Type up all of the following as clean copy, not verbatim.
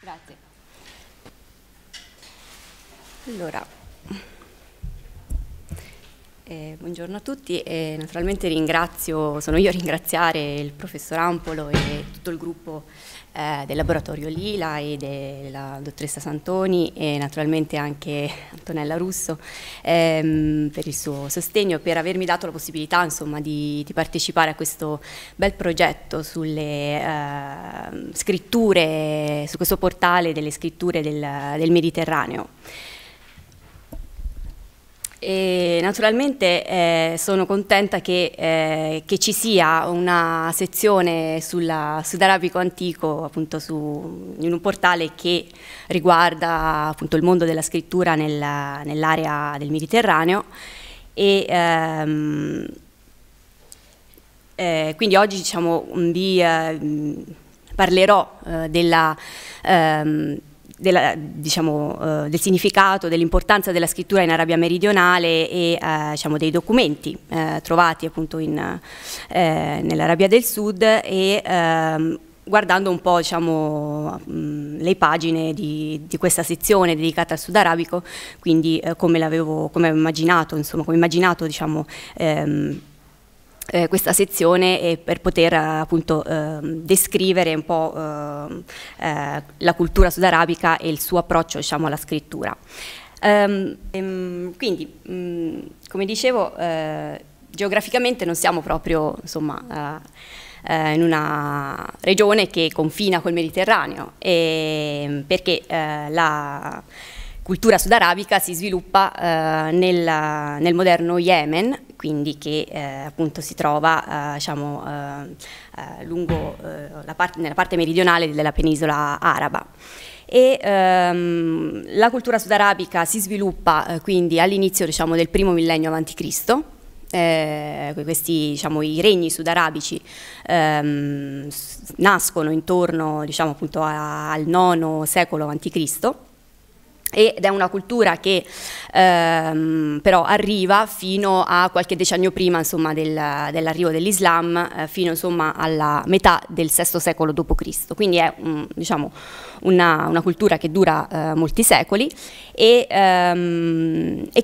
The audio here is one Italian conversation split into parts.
Grazie. Allora, buongiorno a tutti e naturalmente ringrazio, sono io a ringraziare il professor Ampolo e tutto il gruppo del laboratorio Lila e della dottoressa Santoni e naturalmente anche Antonella Russo per il suo sostegno, per avermi dato la possibilità insomma di partecipare a questo bel progetto sulle scritture, su questo portale delle scritture del Mediterraneo. E naturalmente sono contenta che ci sia una sezione sulla Sudarabico antico, appunto in un portale che riguarda appunto il mondo della scrittura nell'area del Mediterraneo e quindi oggi diciamo parlerò del significato, dell'importanza della scrittura in Arabia meridionale e diciamo, dei documenti trovati appunto nell'Arabia del Sud e guardando un po' diciamo, le pagine di questa sezione dedicata al Sud Arabico, quindi come avevo immaginato, insomma, come immaginato diciamo, questa sezione per poter appunto descrivere un po' la cultura sudarabica e il suo approccio diciamo, alla scrittura. Quindi, come dicevo, geograficamente non siamo proprio insomma, in una regione che confina col Mediterraneo, perché la cultura sudarabica si sviluppa nel moderno Yemen, quindi che appunto si trova diciamo, lungo nella parte meridionale della penisola araba. E la cultura sudarabica si sviluppa quindi all'inizio diciamo, del primo millennio a.C. Questi diciamo, i regni sudarabici nascono intorno diciamo, appunto al IX secolo a.C. ed è una cultura che però arriva fino a qualche decennio prima insomma, dell'arrivo dell'Islam, fino insomma, alla metà del VI secolo d.C. Quindi è diciamo, una cultura che dura molti secoli e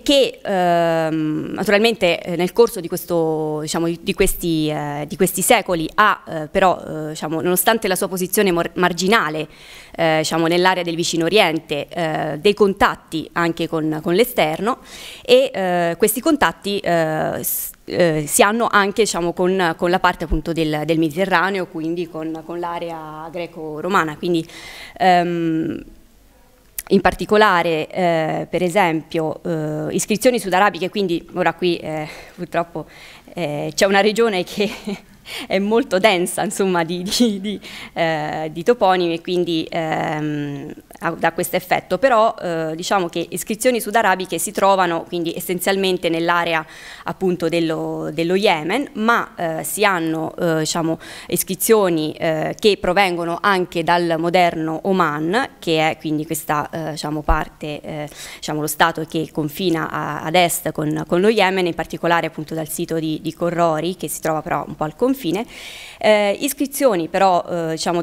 che naturalmente nel corso diciamo, di questi secoli ha però, diciamo, nonostante la sua posizione marginale diciamo, nell'area del Vicino Oriente, dei contatti anche con l'esterno e questi contatti si hanno anche diciamo, con la parte appunto del Mediterraneo, quindi con l'area greco-romana, quindi in particolare per esempio iscrizioni sudarabiche, quindi ora qui purtroppo c'è una regione che è molto densa insomma, di toponimi, quindi da questo effetto, però diciamo che iscrizioni sudarabiche si trovano quindi essenzialmente nell'area appunto dello Yemen, ma si hanno diciamo, iscrizioni che provengono anche dal moderno Oman, che è quindi questa diciamo, parte, diciamo, lo stato che confina ad est con lo Yemen, in particolare appunto dal sito di Corrori, che si trova però un po' al confine. Iscrizioni però diciamo,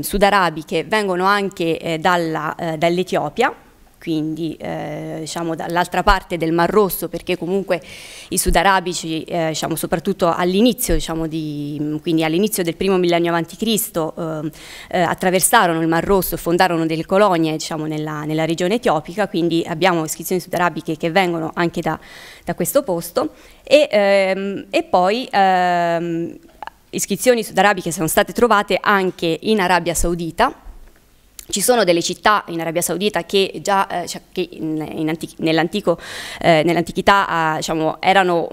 sudarabiche vengono anche dall'Etiopia, quindi diciamo, dall'altra parte del Mar Rosso, perché comunque i sudarabici, diciamo, soprattutto all'inizio diciamo, quindi all'inizio del primo millennio a.C., attraversarono il Mar Rosso e fondarono delle colonie diciamo, nella regione etiopica, quindi abbiamo iscrizioni sudarabiche che vengono anche da questo posto e poi iscrizioni sudarabiche sono state trovate anche in Arabia Saudita. Ci sono delle città in Arabia Saudita che già nell'antichità diciamo, erano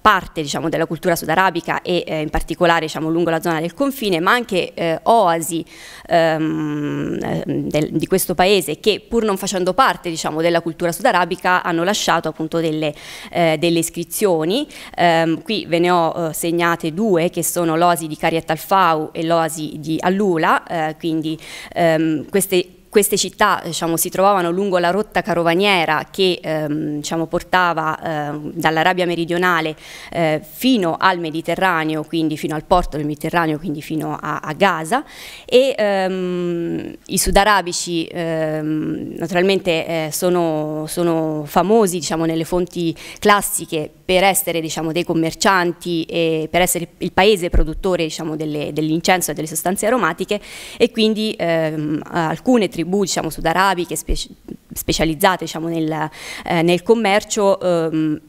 parte diciamo, della cultura sudarabica e in particolare diciamo, lungo la zona del confine, ma anche oasi di questo paese che pur non facendo parte diciamo, della cultura sudarabica hanno lasciato appunto delle iscrizioni. Qui ve ne ho segnate due, che sono l'oasi di Qaryat al-Faw e l'oasi di Alula, quindi queste Queste città, diciamo, si trovavano lungo la rotta carovaniera che diciamo, portava dall'Arabia meridionale fino al Mediterraneo, quindi fino al porto del Mediterraneo, quindi fino a Gaza, e i sudarabici naturalmente sono famosi, diciamo, nelle fonti classiche per essere, diciamo, dei commercianti e per essere il paese produttore, diciamo, dell'incenso e delle sostanze aromatiche, e quindi alcune tribù, diciamo, sudarabiche specializzate, diciamo, nel commercio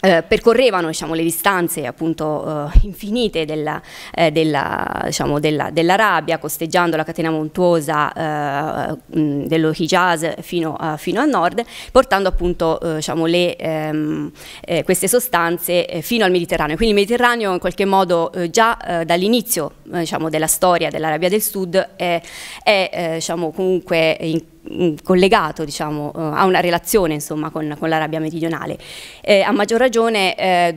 percorrevano, diciamo, le distanze appunto infinite dell'Arabia, costeggiando la catena montuosa dello Hijaz fino al nord, portando appunto diciamo, queste sostanze fino al Mediterraneo. Quindi il Mediterraneo in qualche modo già dall'inizio, diciamo, della storia dell'Arabia del Sud è diciamo, comunque collegato, diciamo, a una relazione, insomma, con l'Arabia meridionale. A maggior ragione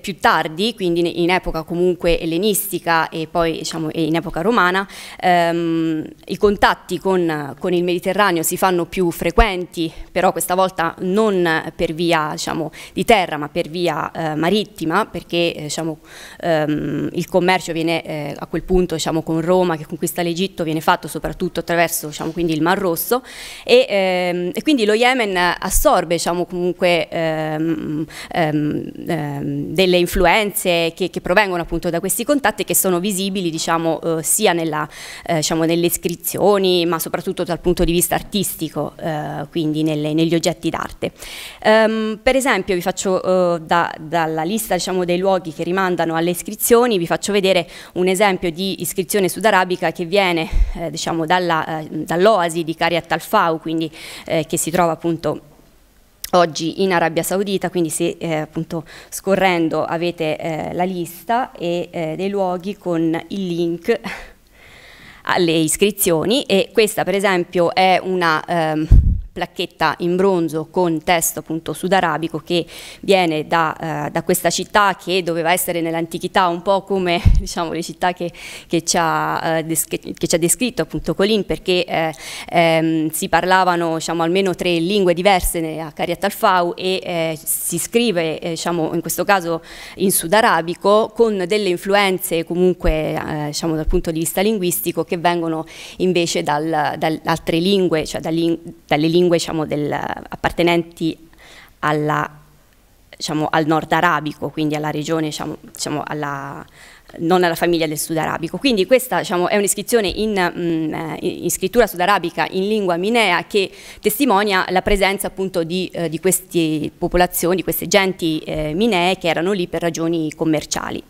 più tardi, quindi in epoca comunque ellenistica e poi, diciamo, in epoca romana, i contatti con il Mediterraneo si fanno più frequenti, però questa volta non per via, diciamo, di terra, ma per via marittima, perché diciamo, il commercio viene a quel punto, diciamo, con Roma che conquista l'Egitto, viene fatto soprattutto attraverso, diciamo, quindi il Mar Rosso, e quindi lo Yemen assorbe, diciamo, comunque delle influenze che provengono appunto da questi contatti, che sono visibili, diciamo, sia diciamo, nelle iscrizioni, ma soprattutto dal punto di vista artistico, quindi negli oggetti d'arte. Per esempio vi faccio dalla lista, diciamo, dei luoghi che rimandano alle iscrizioni, vi faccio vedere un esempio di iscrizione sudarabica che viene diciamo, dall'oasi di Qaryat al-Faw, quindi che si trova appunto oggi in Arabia Saudita. Quindi se appunto scorrendo avete la lista dei luoghi con il link alle iscrizioni, e questa per esempio è una placchetta in bronzo con testo appunto sudarabico che viene da questa città, che doveva essere nell'antichità un po' come, diciamo, le città che ci ha descritto appunto Colin, perché si parlavano, diciamo, almeno 3 lingue diverse a Qaryat al-Faw, e si scrive, diciamo, in questo caso in sudarabico, con delle influenze comunque diciamo dal punto di vista linguistico, che vengono invece da altre lingue, cioè dalle lingue, diciamo, appartenenti diciamo, al nord arabico, quindi alla regione, diciamo non alla famiglia del sudarabico. Quindi questa, diciamo, è un'iscrizione in scrittura sudarabica in lingua minea, che testimonia la presenza appunto di queste popolazioni, di queste genti minee, che erano lì per ragioni commerciali.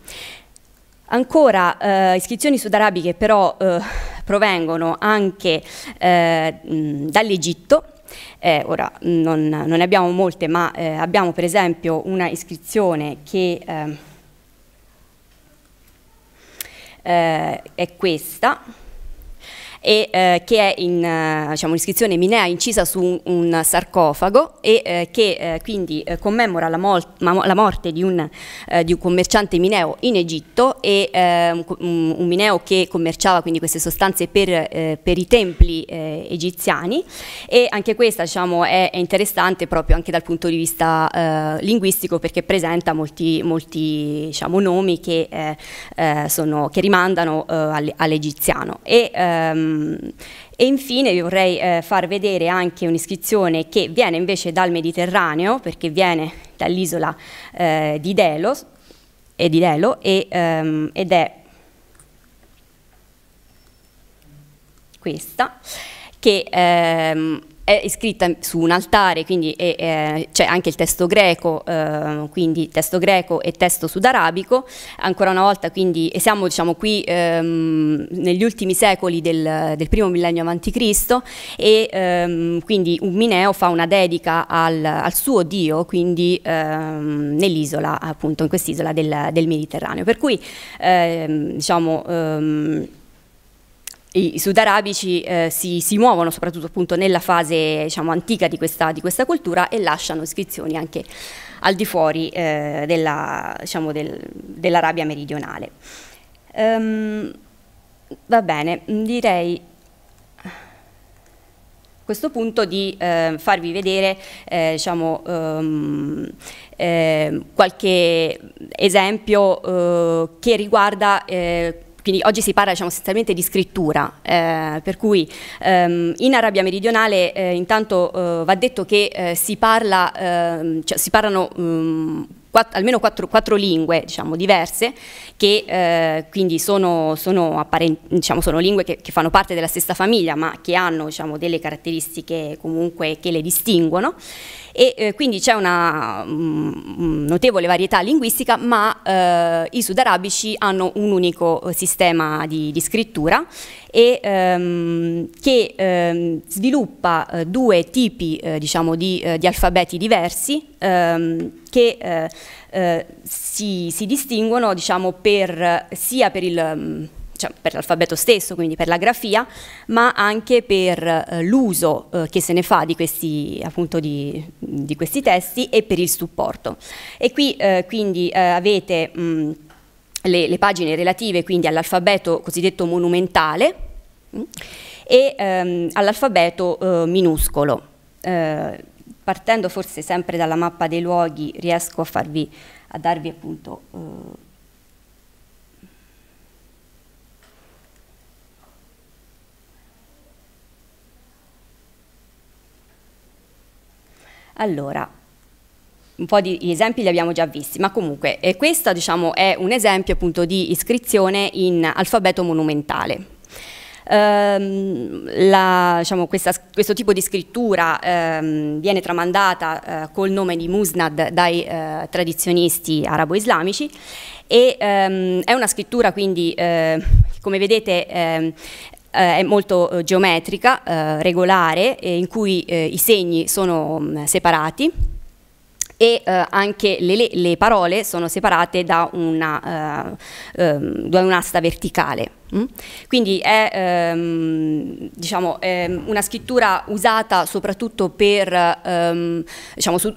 Ancora iscrizioni sudarabiche però provengono anche dall'Egitto. Ora non ne abbiamo molte, ma abbiamo per esempio una iscrizione che è questa, e che è diciamo, un'iscrizione minea incisa su un sarcofago, e che quindi commemora la morte di un commerciante mineo in Egitto, e un mineo che commerciava quindi queste sostanze per i templi egiziani. E anche questa, diciamo, è interessante proprio anche dal punto di vista linguistico, perché presenta molti diciamo, nomi che rimandano all'egiziano. E infine vi vorrei far vedere anche un'iscrizione che viene invece dal Mediterraneo, perché viene dall'isola di Delos, ed è questa, che è iscritta su un altare, quindi c'è anche il testo greco, quindi testo greco e testo sudarabico, ancora una volta. Quindi siamo, diciamo, qui negli ultimi secoli del primo millennio a.C., e quindi Ugmineo fa una dedica al suo dio, quindi nell'isola, appunto, in quest'isola del Mediterraneo. Per cui, diciamo, i sudarabici si muovono soprattutto appunto nella fase, diciamo, antica di questa cultura, e lasciano iscrizioni anche al di fuori diciamo, dell'Arabia meridionale. Va bene, direi questo punto di farvi vedere diciamo, qualche esempio che riguarda quindi oggi si parla diciamo, essenzialmente di scrittura, per cui in Arabia Meridionale intanto va detto che si parlano almeno quattro lingue diciamo, diverse che quindi sono lingue che fanno parte della stessa famiglia ma che hanno diciamo, delle caratteristiche comunque che le distinguono e quindi c'è una notevole varietà linguistica ma i sudarabici hanno un unico sistema di scrittura e che sviluppa due tipi diciamo, di alfabeti diversi che si distinguono diciamo, sia per l'alfabeto stesso, quindi per la grafia, ma anche per l'uso che se ne fa di questi, appunto, di questi testi e per il supporto. E qui quindi avete le pagine relative quindi all'alfabeto cosiddetto monumentale e all'alfabeto minuscolo. Partendo forse sempre dalla mappa dei luoghi riesco a darvi appunto allora un po' di esempi li abbiamo già visti, ma comunque questo diciamo, è un esempio appunto di iscrizione in alfabeto monumentale. Diciamo, questo tipo di scrittura viene tramandata col nome di musnad dai tradizionisti arabo-islamici e è una scrittura quindi, come vedete, è molto geometrica, regolare, in cui i segni sono separati e anche le parole sono separate da un'asta verticale. Quindi è diciamo, una scrittura usata soprattutto per, diciamo, su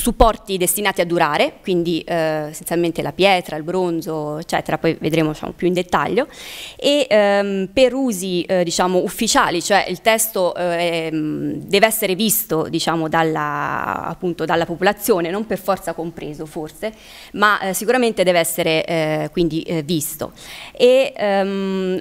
supporti destinati a durare, quindi essenzialmente la pietra, il bronzo, eccetera, poi vedremo diciamo, più in dettaglio, e per usi diciamo, ufficiali, cioè il testo deve essere visto diciamo, appunto dalla popolazione, non per forza compreso forse, ma sicuramente deve essere quindi visto. E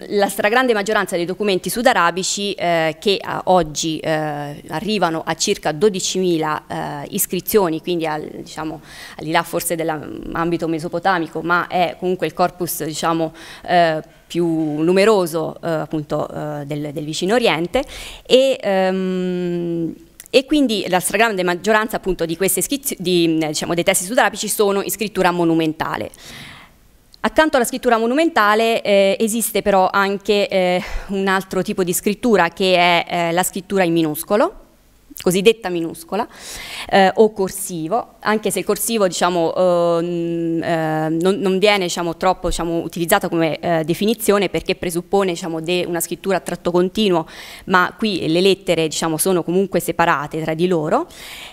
la stragrande maggioranza dei documenti sudarabici che oggi arrivano a circa 12.000 iscrizioni, quindi diciamo, al di là forse dell'ambito mesopotamico, ma è comunque il corpus diciamo, più numeroso appunto del Vicino Oriente e quindi la stragrande maggioranza appunto di questi diciamo, dei testi sudarabici sono in scrittura monumentale. Accanto alla scrittura monumentale esiste però anche un altro tipo di scrittura che è la scrittura in minuscolo, cosiddetta minuscola, o corsivo, anche se il corsivo diciamo, non viene diciamo, troppo diciamo, utilizzato come definizione perché presuppone diciamo, una scrittura a tratto continuo, ma qui le lettere diciamo, sono comunque separate tra di loro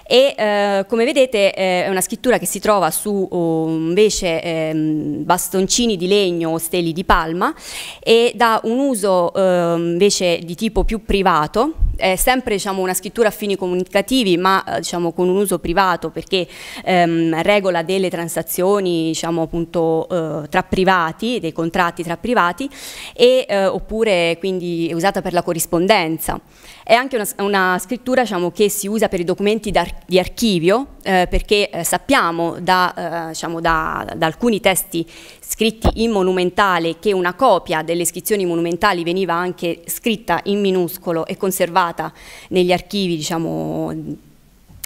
e come vedete è una scrittura che si trova su invece bastoncini di legno o steli di palma e da un uso invece di tipo più privato, è sempre diciamo, una scrittura a fini comunicativi ma diciamo con un uso privato perché regola delle transazioni diciamo appunto tra privati, dei contratti tra privati e oppure quindi è usata per la corrispondenza. È anche una scrittura diciamo, che si usa per i documenti di archivio perché sappiamo diciamo, da alcuni testi scritti in monumentale che una copia delle iscrizioni monumentali veniva anche scritta in minuscolo e conservata negli archivi diciamo,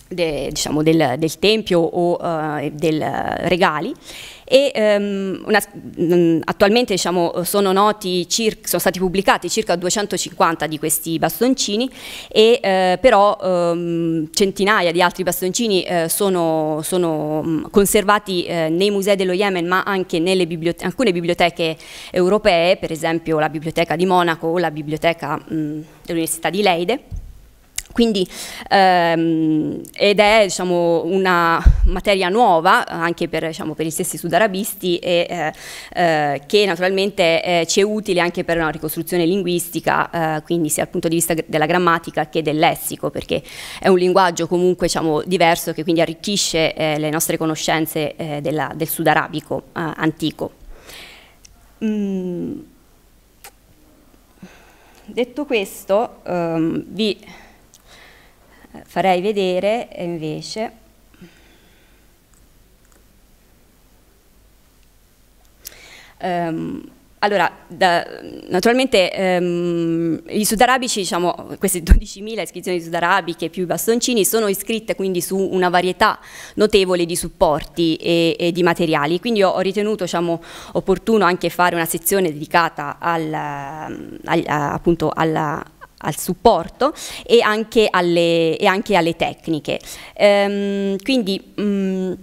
diciamo del tempio o del regali. E, attualmente diciamo, sono stati pubblicati circa 250 di questi bastoncini e però centinaia di altri bastoncini sono conservati nei musei dello Yemen ma anche nelle alcune biblioteche europee, per esempio la biblioteca di Monaco o la biblioteca dell'Università di Leide Quindi, ed è, diciamo, una materia nuova anche per, diciamo, per gli stessi sudarabisti e che naturalmente ci è utile anche per una ricostruzione linguistica, quindi sia dal punto di vista della grammatica che del lessico, perché è un linguaggio comunque, diciamo, diverso, che quindi arricchisce le nostre conoscenze del sudarabico antico. Detto questo, vi farei vedere invece allora, naturalmente i sudarabici, diciamo, queste 12.000 iscrizioni sudarabiche più i bastoncini sono iscritte quindi su una varietà notevole di supporti e di materiali, quindi ho ritenuto, diciamo, opportuno anche fare una sezione dedicata appunto al supporto e anche alle tecniche. Quindi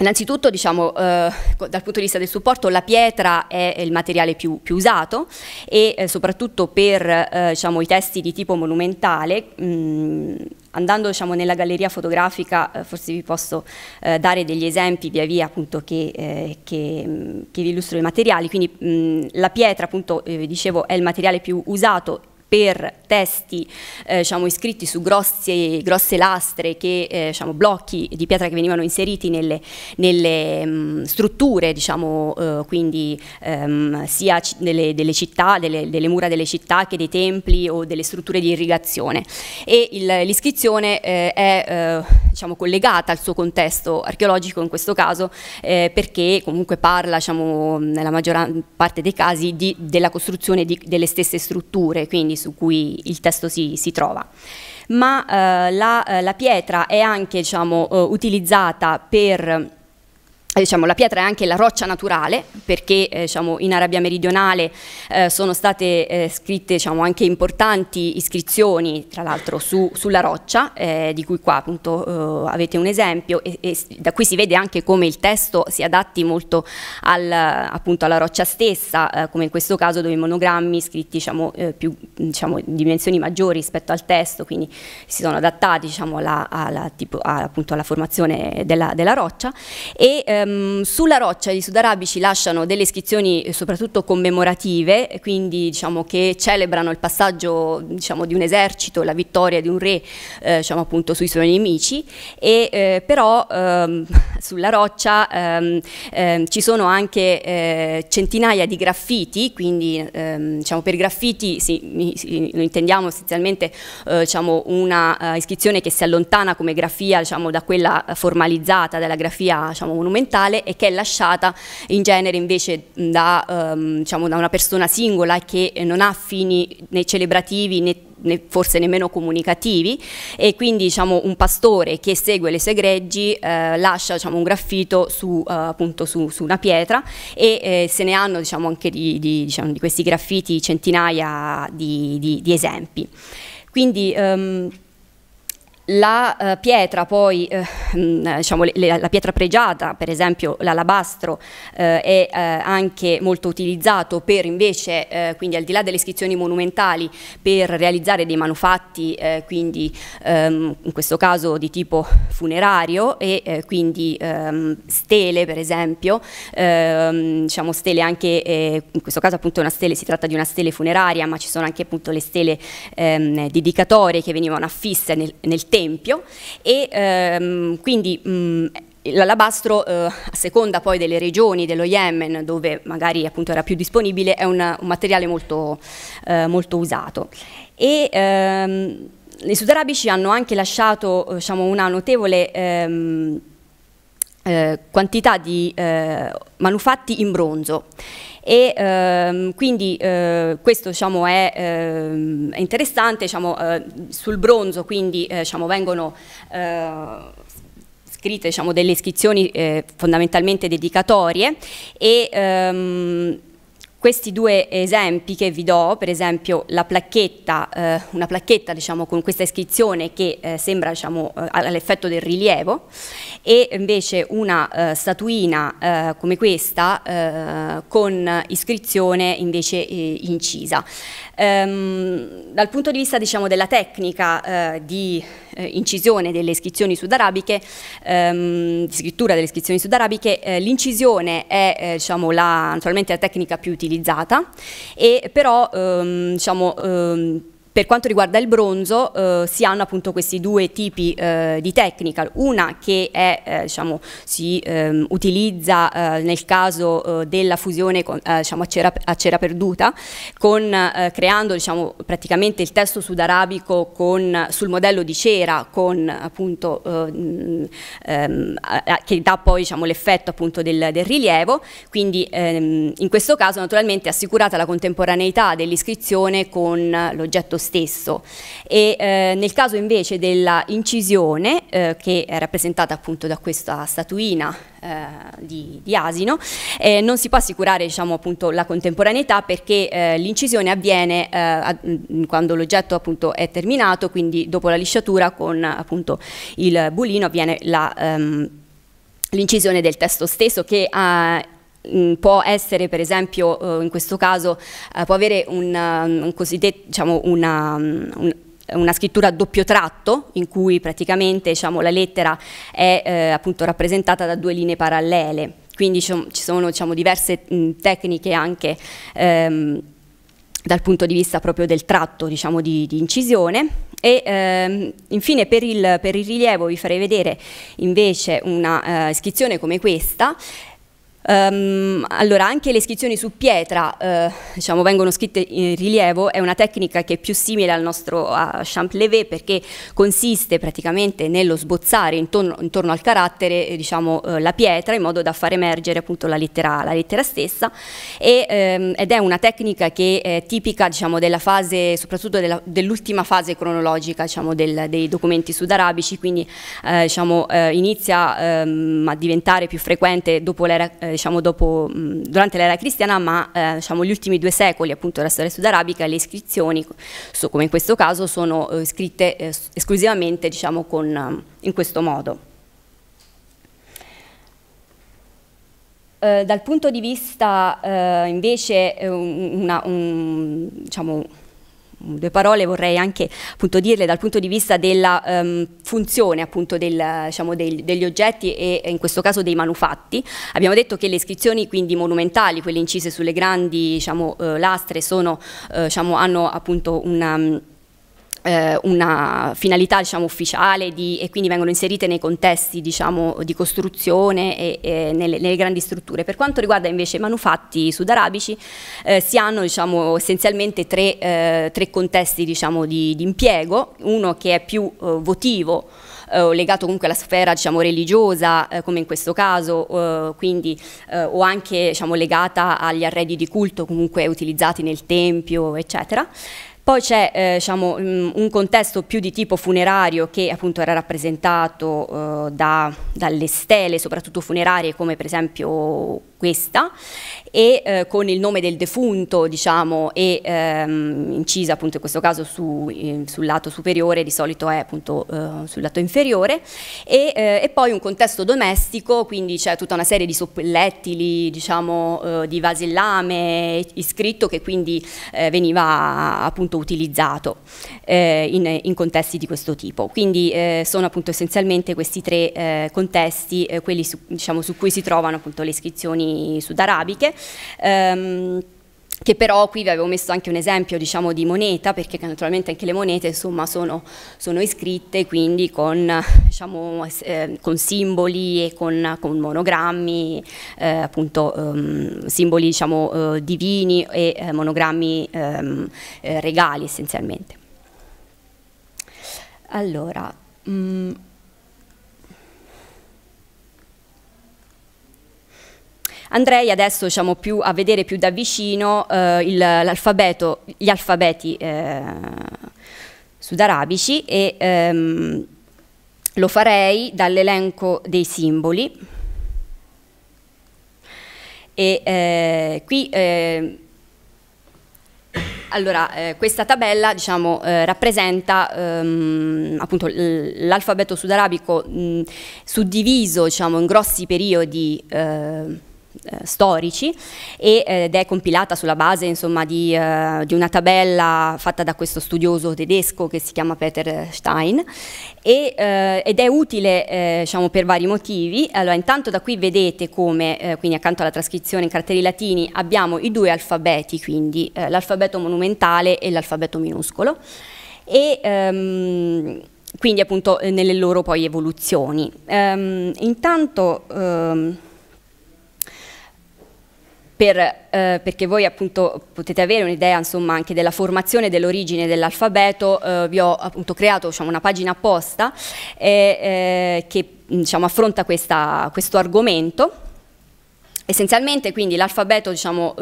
innanzitutto, diciamo, dal punto di vista del supporto, la pietra è il materiale più usato e soprattutto per diciamo, i testi di tipo monumentale. Andando, diciamo, nella galleria fotografica, forse vi posso dare degli esempi via via, appunto, che vi illustro i materiali. Quindi la pietra, appunto, dicevo, è il materiale più usato per testi diciamo, iscritti su grosse lastre, che, diciamo, blocchi di pietra che venivano inseriti nelle strutture, diciamo, quindi sia delle città, delle mura delle città, che dei templi o delle strutture di irrigazione. E l'iscrizione è diciamo, collegata al suo contesto archeologico in questo caso, perché comunque parla, diciamo, nella maggior parte dei casi della costruzione delle stesse strutture, quindi su cui il testo si trova. Ma la pietra è anche, diciamo, utilizzata per... Diciamo, la pietra è anche la roccia naturale, perché diciamo, in Arabia meridionale sono state scritte, diciamo, anche importanti iscrizioni, tra l'altro, sulla roccia, di cui qua, appunto, avete un esempio, e da qui si vede anche come il testo si adatti molto appunto, alla roccia stessa, come in questo caso, dove i monogrammi scritti, diciamo, più, diciamo, dimensioni maggiori rispetto al testo, quindi si sono adattati, diciamo, appunto, alla formazione della roccia. E sulla roccia i sudarabici lasciano delle iscrizioni soprattutto commemorative, quindi, diciamo, che celebrano il passaggio, diciamo, di un esercito, la vittoria di un re, diciamo, appunto, sui suoi nemici. E però sulla roccia ci sono anche centinaia di graffiti, quindi diciamo, per graffiti lo intendiamo essenzialmente diciamo, una iscrizione che si allontana come grafia, diciamo, da quella formalizzata, dalla grafia, diciamo, monumentale, e che è lasciata in genere invece diciamo, da una persona singola, che non ha fini né celebrativi né forse nemmeno comunicativi, e quindi, diciamo, un pastore che segue le sue greggi lascia, diciamo, un graffito appunto su una pietra, e se ne hanno, diciamo, anche diciamo, di questi graffiti centinaia di esempi. Quindi la pietra, poi, diciamo, la pietra pregiata, per esempio l'alabastro, è anche molto utilizzato per, invece, quindi al di là delle iscrizioni monumentali, per realizzare dei manufatti, quindi in questo caso di tipo funerario, e quindi stele, per esempio, diciamo stele anche, in questo caso, appunto, si tratta di una stele funeraria, ma ci sono anche, appunto, le stele dedicatorie che venivano affisse nel tempo. E quindi l'alabastro, a seconda poi delle regioni dello Yemen, dove magari, appunto, era più disponibile, è un materiale molto usato. E i sudarabici hanno anche lasciato, diciamo, una notevole quantità di manufatti in bronzo. E quindi questo, diciamo, è interessante, diciamo, sul bronzo, quindi diciamo, vengono scritte, diciamo, delle iscrizioni fondamentalmente dedicatorie, e Questi due esempi che vi do, per esempio la placchetta, una placchetta diciamo, con questa iscrizione che sembra diciamo, all'effetto del rilievo, e invece una statuina come questa con iscrizione invece incisa. Dal punto di vista diciamo, della tecnica di incisione delle iscrizioni sudarabiche, di scrittura delle iscrizioni sudarabiche, l'incisione è diciamo, naturalmente la tecnica più utilizzata. E però diciamo, per quanto riguarda il bronzo si hanno appunto questi due tipi di tecnica, una che è, diciamo, si utilizza nel caso della fusione con, diciamo, a cera perduta, con, creando diciamo, praticamente il testo sudarabico con, sul modello di cera con, appunto, che dà poi diciamo, l'effetto appunto, del rilievo, quindi in questo caso naturalmente è assicurata la contemporaneità dell'iscrizione con l'oggetto stesso. E nel caso invece della incisione che è rappresentata appunto da questa statuina di asino, non si può assicurare diciamo appunto la contemporaneità, perché l'incisione avviene quando l'oggetto appunto è terminato, quindi dopo la lisciatura con appunto il bulino avviene l'incisione del testo stesso, che può essere per esempio in questo caso può avere un cosiddetto diciamo una scrittura a doppio tratto, in cui praticamente diciamo, la lettera è appunto rappresentata da due linee parallele. Quindi ci sono diciamo, diverse tecniche anche dal punto di vista proprio del tratto diciamo, di incisione. E infine per il rilievo vi farei vedere invece una iscrizione come questa. Allora, anche le iscrizioni su pietra diciamo, vengono scritte in rilievo. È una tecnica che è più simile al nostro champlevé, perché consiste praticamente nello sbozzare intorno al carattere diciamo, la pietra, in modo da far emergere appunto la lettera stessa, ed è una tecnica che è tipica diciamo, della fase, soprattutto dell'ultima fase cronologica diciamo, dei documenti sudarabici, quindi diciamo, inizia a diventare più frequente dopo l'era diciamo durante l'era cristiana, ma diciamo, gli ultimi 2 secoli appunto della storia sudarabica le iscrizioni, come in questo caso, sono scritte esclusivamente diciamo, in questo modo. Dal punto di vista invece diciamo, due parole vorrei anche appunto dirle dal punto di vista della funzione appunto diciamo, degli oggetti e in questo caso dei manufatti. Abbiamo detto che le iscrizioni quindi monumentali, quelle incise sulle grandi diciamo, lastre, diciamo, hanno appunto una finalità diciamo, ufficiale, e quindi vengono inserite nei contesti diciamo, di costruzione e nelle grandi strutture. Per quanto riguarda invece i manufatti sudarabici, si hanno diciamo, essenzialmente tre contesti diciamo, di impiego: uno che è più votivo, legato comunque alla sfera diciamo, religiosa, come in questo caso, quindi, o anche diciamo, legata agli arredi di culto comunque utilizzati nel tempio, eccetera. Poi c'è diciamo, un contesto più di tipo funerario, che appunto era rappresentato dalle stele, soprattutto funerarie, come per esempio questa, e con il nome del defunto, diciamo, e incisa appunto in questo caso sul lato superiore, di solito è appunto sul lato inferiore, e poi un contesto domestico, quindi c'è tutta una serie di suppellettili, diciamo, di vasellame, iscritto, che quindi veniva appunto utilizzato in contesti di questo tipo. Quindi sono appunto essenzialmente questi tre contesti, quelli diciamo, su cui si trovano appunto le iscrizioni sudarabiche, che però qui vi avevo messo anche un esempio diciamo, di moneta, perché naturalmente anche le monete insomma, sono iscritte, quindi con, diciamo, con simboli e con monogrammi, appunto simboli diciamo, divini e monogrammi regali essenzialmente. Allora, andrei adesso diciamo, a vedere più da vicino gli alfabeti sudarabici, e lo farei dall'elenco dei simboli. E qui Allora, questa tabella, diciamo, rappresenta appunto l'alfabeto sudarabico suddiviso, diciamo, in grossi periodi storici, ed è compilata sulla base, insomma, di una tabella fatta da questo studioso tedesco che si chiama Peter Stein, ed è utile, diciamo, per vari motivi. Allora, intanto da qui vedete come, quindi accanto alla trascrizione in caratteri latini, abbiamo i due alfabeti, quindi l'alfabeto monumentale e l'alfabeto minuscolo, e quindi appunto nelle loro poi evoluzioni. Intanto perché voi appunto potete avere un'idea, insomma, anche della formazione e dell'origine dell'alfabeto, vi ho appunto creato, diciamo, una pagina apposta che, diciamo, affronta questo argomento. Essenzialmente, quindi, l'alfabeto, diciamo,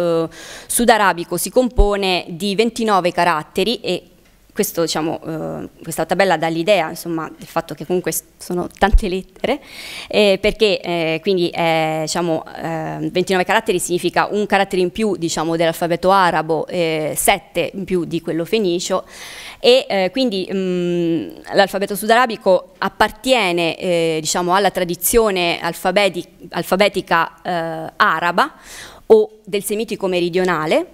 sudarabico si compone di 29 caratteri, e questo, diciamo, questa tabella dà l'idea, insomma, del fatto che comunque sono tante lettere, perché quindi, diciamo, 29 caratteri significa un carattere in più, diciamo, dell'alfabeto arabo, 7 in più di quello fenicio, e quindi l'alfabeto sudarabico appartiene, diciamo, alla tradizione alfabetica araba o del semitico meridionale,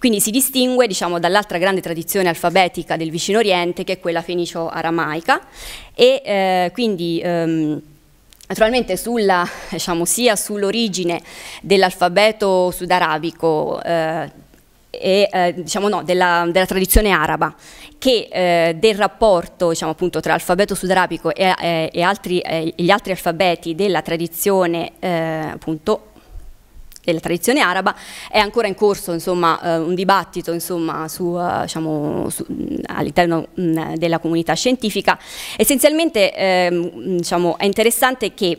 quindi si distingue, diciamo, dall'altra grande tradizione alfabetica del Vicino Oriente, che è quella fenicio-aramaica, e quindi naturalmente diciamo, sia sull'origine dell'alfabeto sudarabico diciamo, no, della tradizione araba, che del rapporto, diciamo, appunto tra l'alfabeto sudarabico e gli altri alfabeti della tradizione appunto della tradizione araba, è ancora in corso, insomma, un dibattito, insomma, diciamo, all'interno della comunità scientifica. Essenzialmente, diciamo, è interessante che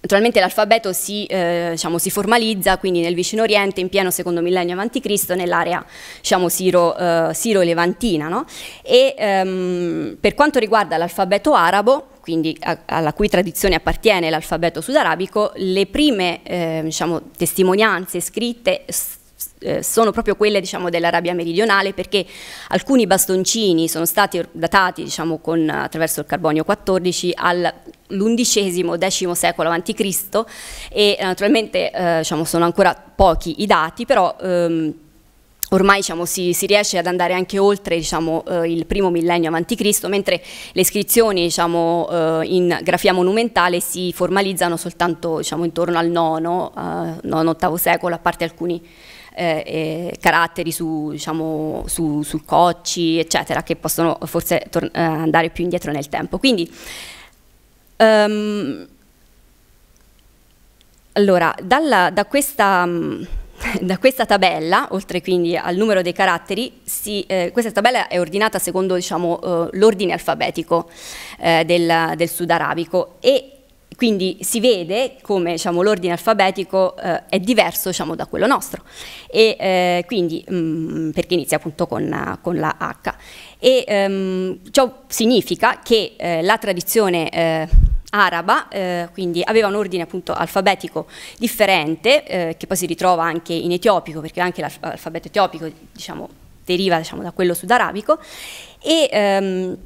naturalmente l'alfabeto diciamo, si formalizza quindi nel Vicino Oriente, in pieno secondo millennio a.C., nell'area, diciamo, siro-levantina, no? E per quanto riguarda l'alfabeto arabo, quindi alla cui tradizione appartiene l'alfabeto sudarabico, le prime, diciamo, testimonianze scritte sono proprio quelle, diciamo, dell'Arabia meridionale, perché alcuni bastoncini sono stati datati, diciamo, attraverso il carbonio 14 all'11° secolo a.C., e naturalmente diciamo, sono ancora pochi i dati, però ormai, diciamo, si riesce ad andare anche oltre, diciamo, il primo millennio a.C., mentre le iscrizioni, diciamo, in grafia monumentale si formalizzano soltanto, diciamo, intorno al IX-VIII secolo, a parte alcuni caratteri diciamo, su cocci, eccetera, che possono forse andare più indietro nel tempo. Quindi, allora, da questa tabella, oltre quindi al numero dei caratteri, questa tabella è ordinata secondo, diciamo, l'ordine alfabetico del sudarabico, e quindi si vede come, diciamo, l'ordine alfabetico è diverso, diciamo, da quello nostro, e quindi perché inizia appunto con la H, e ciò significa che la tradizione araba quindi aveva un ordine appunto alfabetico differente, che poi si ritrova anche in etiopico, perché anche l'alfabeto etiopico, diciamo, deriva, diciamo, da quello sudarabico, e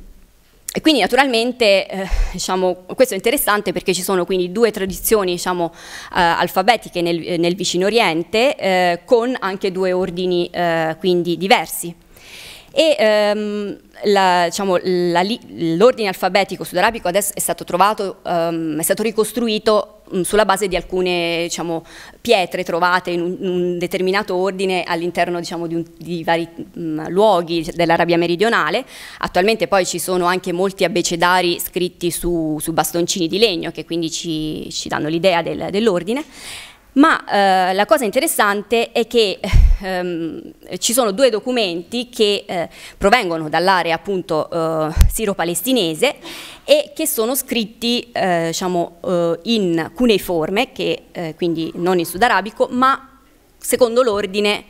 quindi naturalmente diciamo, questo è interessante perché ci sono quindi due tradizioni, diciamo, alfabetiche nel Vicino Oriente, con anche due ordini quindi diversi. E diciamo, l'ordine alfabetico sudarabico adesso è stato trovato, è stato ricostruito sulla base di alcune, diciamo, pietre trovate in un determinato ordine all'interno, diciamo, di vari luoghi dell'Arabia meridionale. Attualmente poi ci sono anche molti abbecedari scritti su bastoncini di legno, che quindi ci danno l'idea dell'ordine. Ma la cosa interessante è che ci sono due documenti che provengono dall'area appunto siro-palestinese e che sono scritti diciamo, in cuneiforme, che quindi non in sudarabico, ma secondo l'ordine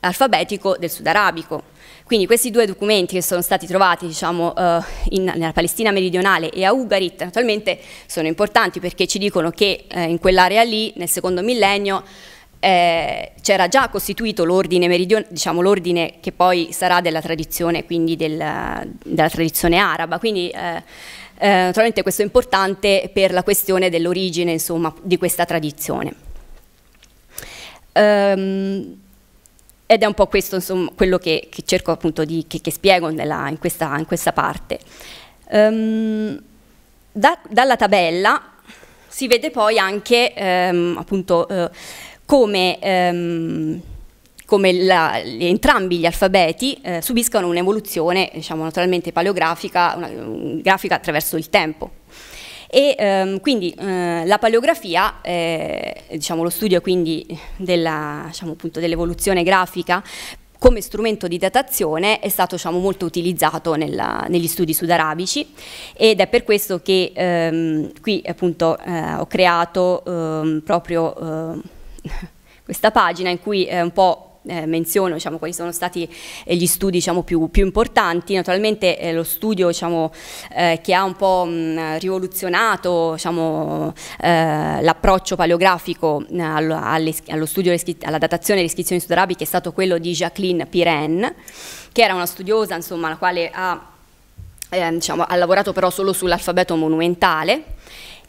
alfabetico del sudarabico. Quindi questi due documenti che sono stati trovati, diciamo, nella Palestina meridionale e a Ugarit, naturalmente sono importanti perché ci dicono che in quell'area lì, nel secondo millennio, c'era già costituito l'ordine meridionale, diciamo l'ordine che poi sarà della tradizione, quindi della tradizione araba, quindi naturalmente questo è importante per la questione dell'origine, insomma, di questa tradizione. Ed è un po' questo, insomma, quello che cerco appunto di, che spiego nella, in questa parte. Dalla tabella si vede poi anche appunto entrambi gli alfabeti subiscano un'evoluzione, diciamo, naturalmente paleografica, grafica attraverso il tempo. E quindi la paleografia, diciamo, lo studio quindi dell'evoluzione grafica come strumento di datazione, è stato, diciamo, molto utilizzato negli studi sudarabici, ed è per questo che qui appunto ho creato proprio questa pagina in cui un po' menziono, diciamo, quali sono stati gli studi, diciamo, più importanti. Naturalmente lo studio, diciamo, che ha un po' rivoluzionato, diciamo, l'approccio paleografico allo studio, alla datazione delle iscrizioni sudarabiche, è stato quello di Jacqueline Pirenne, che era una studiosa, insomma, la quale ha lavorato però solo sull'alfabeto monumentale.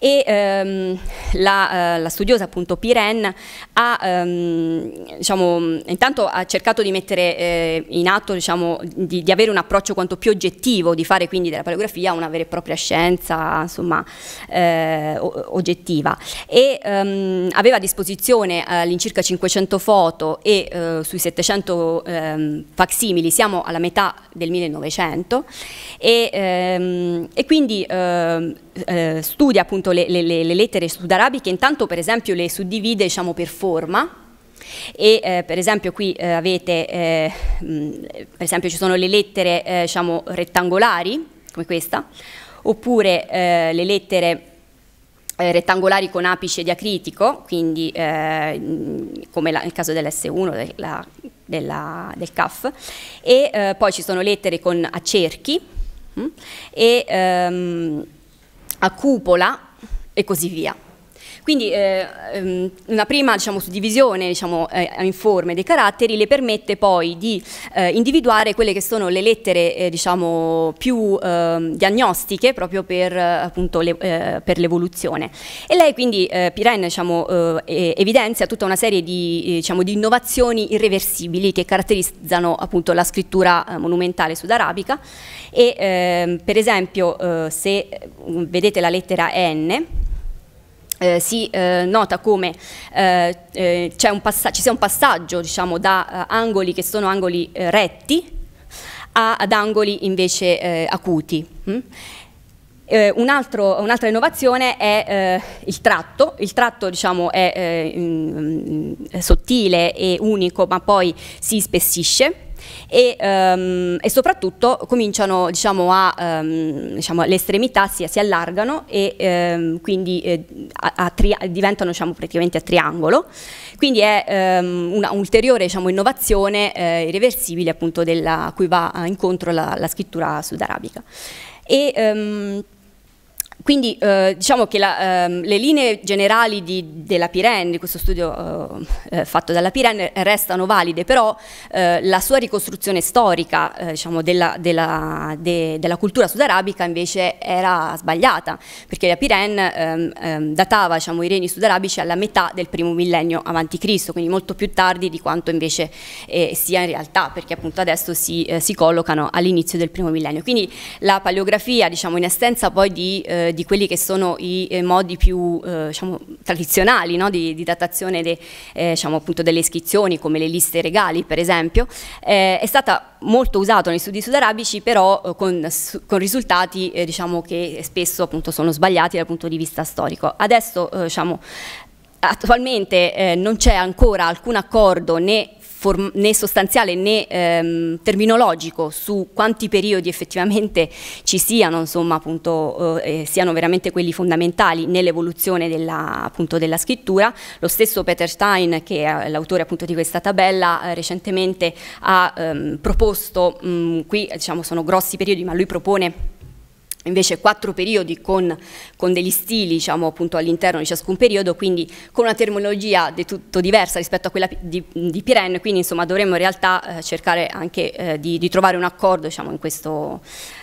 E la studiosa appunto Pirenne ha, diciamo, intanto ha cercato di mettere in atto, diciamo, di avere un approccio quanto più oggettivo, di fare quindi della paleografia una vera e propria scienza, insomma, oggettiva, e aveva a disposizione all'incirca 500 foto e sui 700 facsimili. Siamo alla metà del 1900 e quindi studia appunto le lettere sudarabiche. Intanto, per esempio, le suddivide, diciamo, per forma, e per esempio qui avete per esempio ci sono le lettere diciamo rettangolari come questa, oppure le lettere rettangolari con apice diacritico, quindi come nel caso dell'S1 del CAF, e poi ci sono lettere con a cerchi e a cupola e così via. Quindi una prima, diciamo, suddivisione, diciamo, in forme dei caratteri le permette poi di individuare quelle che sono le lettere diciamo più diagnostiche, proprio per appunto per l'evoluzione. E lei quindi Pirenne, diciamo, evidenzia tutta una serie diciamo, di innovazioni irreversibili che caratterizzano appunto la scrittura monumentale sudarabica. E per esempio se vedete la lettera N, si nota come ci sia un passaggio, diciamo, da angoli che sono angoli retti ad angoli invece acuti. Un'altra innovazione è il tratto. Il tratto, diciamo, è sottile e unico, ma poi si spessisce. E soprattutto cominciano, diciamo, le estremità si allargano e quindi diventano, diciamo, praticamente a triangolo. Quindi è un'ulteriore, diciamo, innovazione irreversibile appunto a cui va incontro la scrittura sudarabica. E, quindi diciamo che le linee generali della Pirenne, di questo studio fatto dalla Pirenne, restano valide, però la sua ricostruzione storica diciamo, della cultura sudarabica invece era sbagliata, perché la Pirenne datava, diciamo, i regni sudarabici alla metà del primo millennio a.C., quindi molto più tardi di quanto invece sia in realtà, perché appunto adesso si collocano all'inizio del primo millennio. Quindi la paleografia, diciamo, in assenza poi di quelli che sono i modi più diciamo, tradizionali, no? di datazione diciamo, appunto delle iscrizioni, come le liste regali per esempio, è stata molto usata negli studi sudarabici, però con risultati diciamo, che spesso appunto, sono sbagliati dal punto di vista storico. Adesso diciamo, attualmente non c'è ancora alcun accordo né sostanziale né terminologico su quanti periodi effettivamente ci siano, insomma, appunto, siano veramente quelli fondamentali nell'evoluzione della scrittura. Lo stesso Peter Stein, che è l'autore appunto di questa tabella, recentemente ha proposto, qui diciamo sono grossi periodi, ma lui propone invece 4 periodi con degli stili, diciamo, appunto all'interno di ciascun periodo, quindi con una terminologia del tutto diversa rispetto a quella di Pirenne, quindi insomma dovremmo in realtà cercare anche di trovare un accordo, diciamo, in questo,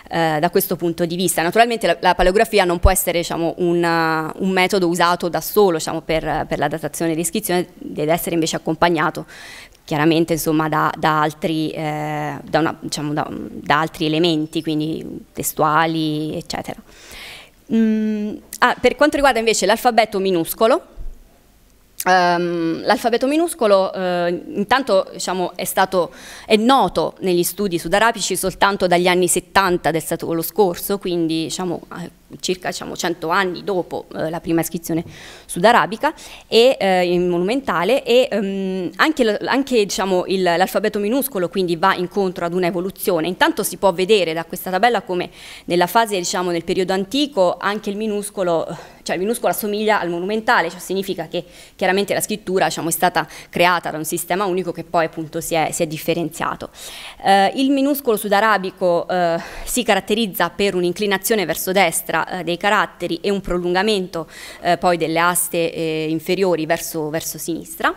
da questo punto di vista. Naturalmente la paleografia non può essere, diciamo, un metodo usato da solo, diciamo, per la datazione e l'iscrizione, deve essere invece accompagnato chiaramente, insomma, da altri elementi, quindi testuali, eccetera. Per quanto riguarda invece l'alfabeto minuscolo, intanto, diciamo, è noto negli studi sudarabici soltanto dagli anni 70 del secolo scorso, quindi diciamo, circa 100 anni dopo la prima iscrizione sudarabica e monumentale, e anche diciamo, l'alfabeto minuscolo quindi va incontro ad un'evoluzione. Intanto si può vedere da questa tabella come nella fase, diciamo, del periodo antico anche il minuscolo, cioè il minuscolo assomiglia al monumentale, cioè significa che chiaramente la scrittura, diciamo, è stata creata da un sistema unico che poi appunto si è differenziato. Il minuscolo sudarabico si caratterizza per un'inclinazione verso destra dei caratteri e un prolungamento poi delle aste inferiori verso sinistra,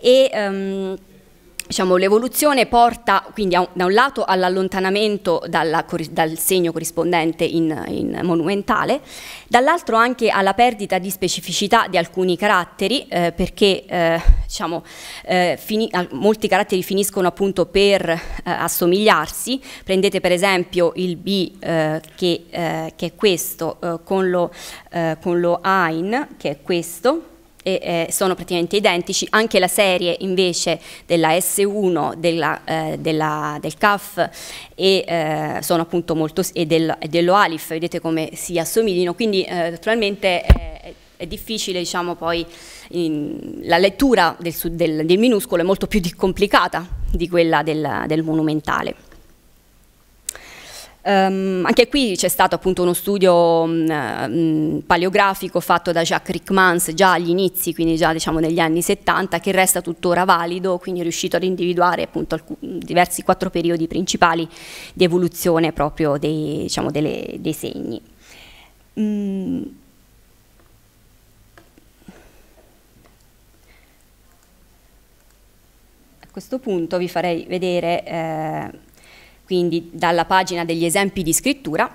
e diciamo, l'evoluzione porta quindi da un lato all'allontanamento dal segno corrispondente in monumentale, dall'altro anche alla perdita di specificità di alcuni caratteri, perché diciamo, molti caratteri finiscono appunto per assomigliarsi. Prendete per esempio il B che è questo con lo Ain che è questo, e sono praticamente identici. Anche la serie invece della S1 del Kaf sono appunto molto, e dello Alif, vedete come si assomiglino, quindi naturalmente è difficile, diciamo, poi la lettura del minuscolo è molto più complicata di quella del monumentale. Anche qui c'è stato appunto uno studio paleografico fatto da Jacques Rickmans già agli inizi, quindi già, diciamo, negli anni 70, che resta tuttora valido, quindi è riuscito ad individuare appunto diversi 4 periodi principali di evoluzione proprio diciamo, dei segni. A questo punto vi farei vedere quindi dalla pagina degli esempi di scrittura.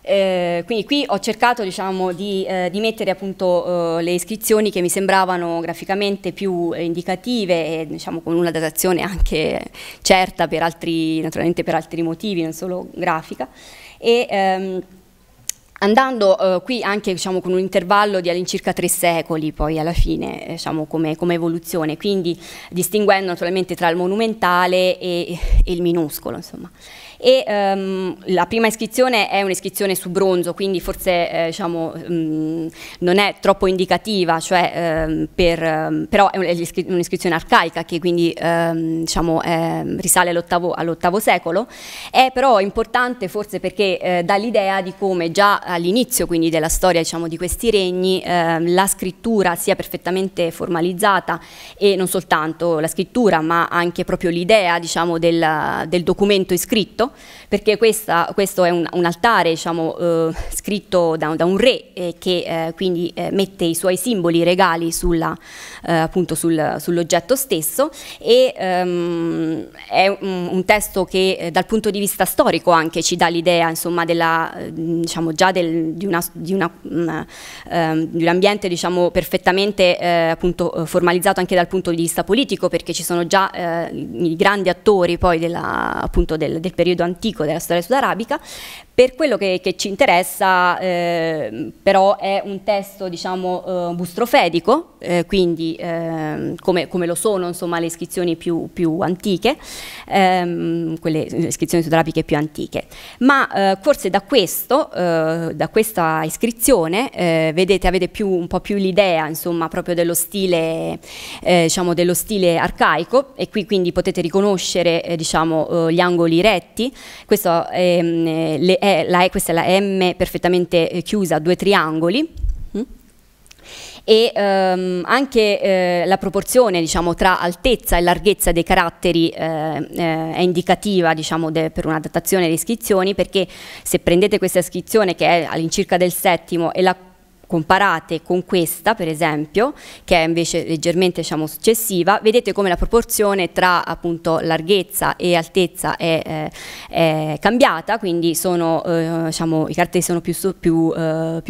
Quindi qui ho cercato, diciamo, di mettere appunto le iscrizioni che mi sembravano graficamente più indicative e, diciamo, con una datazione anche certa, naturalmente per altri motivi, non solo grafica. E, andando qui anche, diciamo, con un intervallo di all'incirca 3 secoli poi alla fine, diciamo, come evoluzione, quindi distinguendo naturalmente tra il monumentale e il minuscolo, insomma. E la prima iscrizione è un'iscrizione su bronzo, quindi forse diciamo, non è troppo indicativa, cioè, però è un'iscrizione arcaica che quindi diciamo, risale all'ottavo secolo. È però importante forse perché dà l'idea di come già all'inizio quindi della storia, diciamo, di questi regni la scrittura sia perfettamente formalizzata, e non soltanto la scrittura ma anche proprio l'idea, diciamo, del documento iscritto, perché questo è un altare, diciamo, scritto da un re che quindi mette i suoi simboli regali appunto sull'oggetto stesso, e è un testo che dal punto di vista storico anche ci dà l'idea, insomma, diciamo, già di un ambiente, diciamo, perfettamente appunto formalizzato anche dal punto di vista politico, perché ci sono già i grandi attori poi appunto del periodo antico della storia sudarabica. Per quello che ci interessa però è un testo, diciamo, bustrofedico, quindi come lo sono, insomma, le iscrizioni più antiche, quelle iscrizioni sudarabiche più antiche. Ma forse da questa iscrizione vedete, avete un po' più l'idea, insomma, proprio diciamo, dello stile arcaico, e qui quindi potete riconoscere diciamo, gli angoli retti. Questa è la M perfettamente chiusa, 2 triangoli, e anche la proporzione, diciamo, tra altezza e larghezza dei caratteri è indicativa, diciamo, per una datazione delle iscrizioni, perché se prendete questa iscrizione che è all'incirca del VII e la comparate con questa, per esempio, che è invece leggermente, diciamo, successiva, vedete come la proporzione tra, appunto, larghezza e altezza è cambiata, quindi sono, diciamo, i caratteri sono più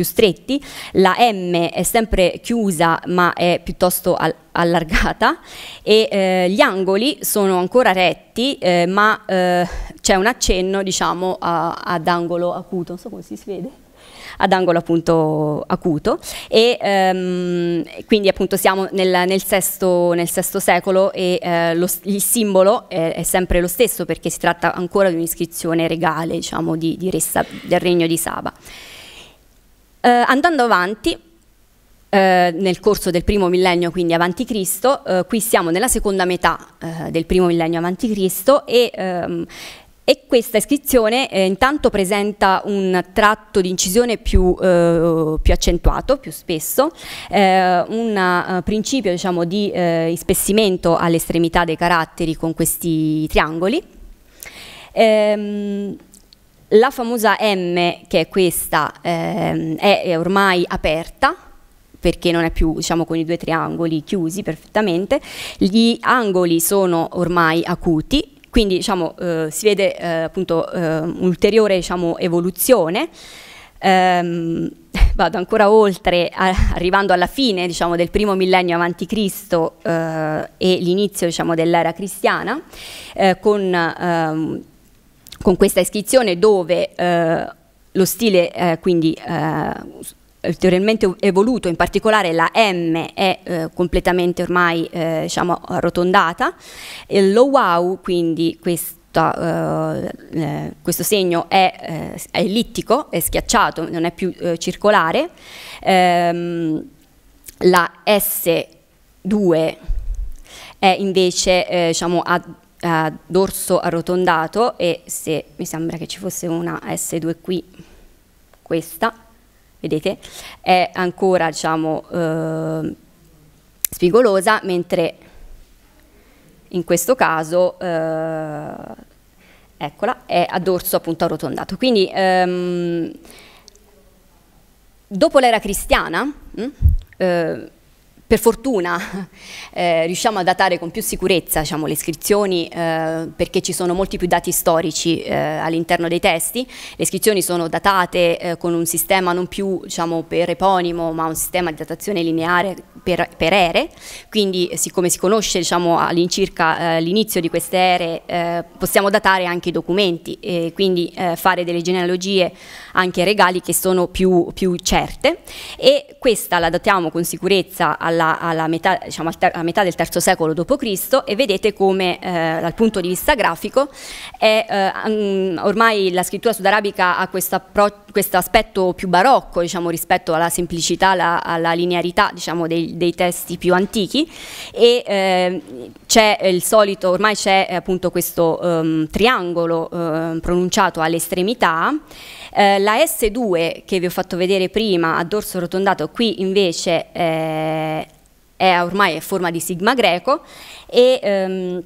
stretti, la M è sempre chiusa ma è piuttosto allargata e gli angoli sono ancora retti, ma c'è un accenno, diciamo, ad angolo acuto, non so come si vede, ad angolo appunto acuto, e quindi appunto siamo nel VI secolo e il simbolo è sempre lo stesso, perché si tratta ancora di un'iscrizione regale, diciamo, del regno di Sabaʿ. Andando avanti nel corso del primo millennio, quindi avanti Cristo, qui siamo nella seconda metà del primo millennio avanti Cristo, e questa iscrizione intanto presenta un tratto di incisione più accentuato, più spesso, un principio, diciamo, di ispessimento all'estremità dei caratteri con questi triangoli. La famosa M, che è questa, è ormai aperta, perché non è più, diciamo, con i due triangoli chiusi perfettamente, gli angoli sono ormai acuti. Quindi, diciamo, si vede appunto un'ulteriore, diciamo, evoluzione. Vado ancora oltre, arrivando alla fine, diciamo, del primo millennio avanti Cristo e l'inizio, diciamo, dell'era cristiana, con questa iscrizione dove lo stile quindi ulteriormente evoluto, in particolare la M è completamente ormai diciamo arrotondata, lo wow, quindi questo segno è ellittico, è schiacciato, non è più circolare, la S2 è invece diciamo a dorso arrotondato, e se mi sembra che ci fosse una S2 qui, questa, vedete, è ancora, diciamo, spigolosa, mentre in questo caso, eccola, è a dorso appunto arrotondato. Quindi dopo l'era cristiana, per fortuna riusciamo a datare con più sicurezza, diciamo, le iscrizioni, perché ci sono molti più dati storici all'interno dei testi. Le iscrizioni sono datate con un sistema non più, diciamo, per eponimo, ma un sistema di datazione lineare per ere, quindi siccome si conosce, diciamo, all'incirca l'inizio di queste ere, possiamo datare anche i documenti e quindi fare delle genealogie anche regali che sono più certe, e questa la datiamo con sicurezza alla metà, diciamo, alla metà del III secolo d.C. e vedete come dal punto di vista grafico è, ormai la scrittura sudarabica ha questo aspetto più barocco, diciamo, rispetto alla semplicità, alla linearità, diciamo, dei testi più antichi, e c'è il solito, ormai c'è appunto questo triangolo pronunciato all'estremità, la S2 che vi ho fatto vedere prima a dorso arrotondato, qui invece è ormai a forma di sigma greco, e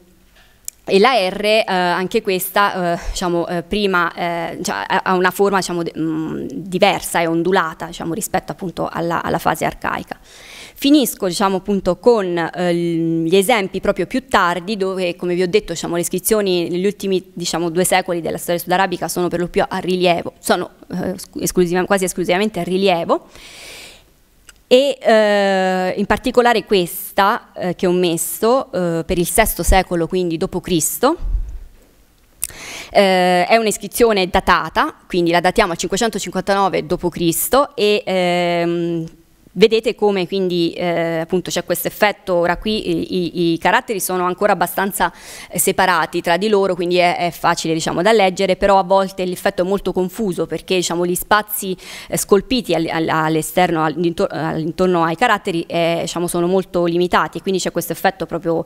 la R, anche questa, diciamo, prima cioè, ha una forma, diciamo, diversa e ondulata, diciamo, rispetto appunto alla fase arcaica. Finisco, diciamo, appunto con gli esempi proprio più tardi, dove, come vi ho detto, diciamo, le iscrizioni negli ultimi, diciamo, 2 secoli della storia sudarabica sono per lo più a rilievo, sono quasi esclusivamente a rilievo, e in particolare questa che ho messo per il VI secolo, quindi d.C., è un'iscrizione datata, quindi la datiamo a 559 d.C. e vedete come quindi appunto c'è questo effetto. Ora qui i caratteri sono ancora abbastanza separati tra di loro, quindi è facile, diciamo, da leggere, però a volte l'effetto è molto confuso, perché, diciamo, gli spazi scolpiti all'esterno, intorno ai caratteri, diciamo, sono molto limitati, e quindi c'è questo effetto proprio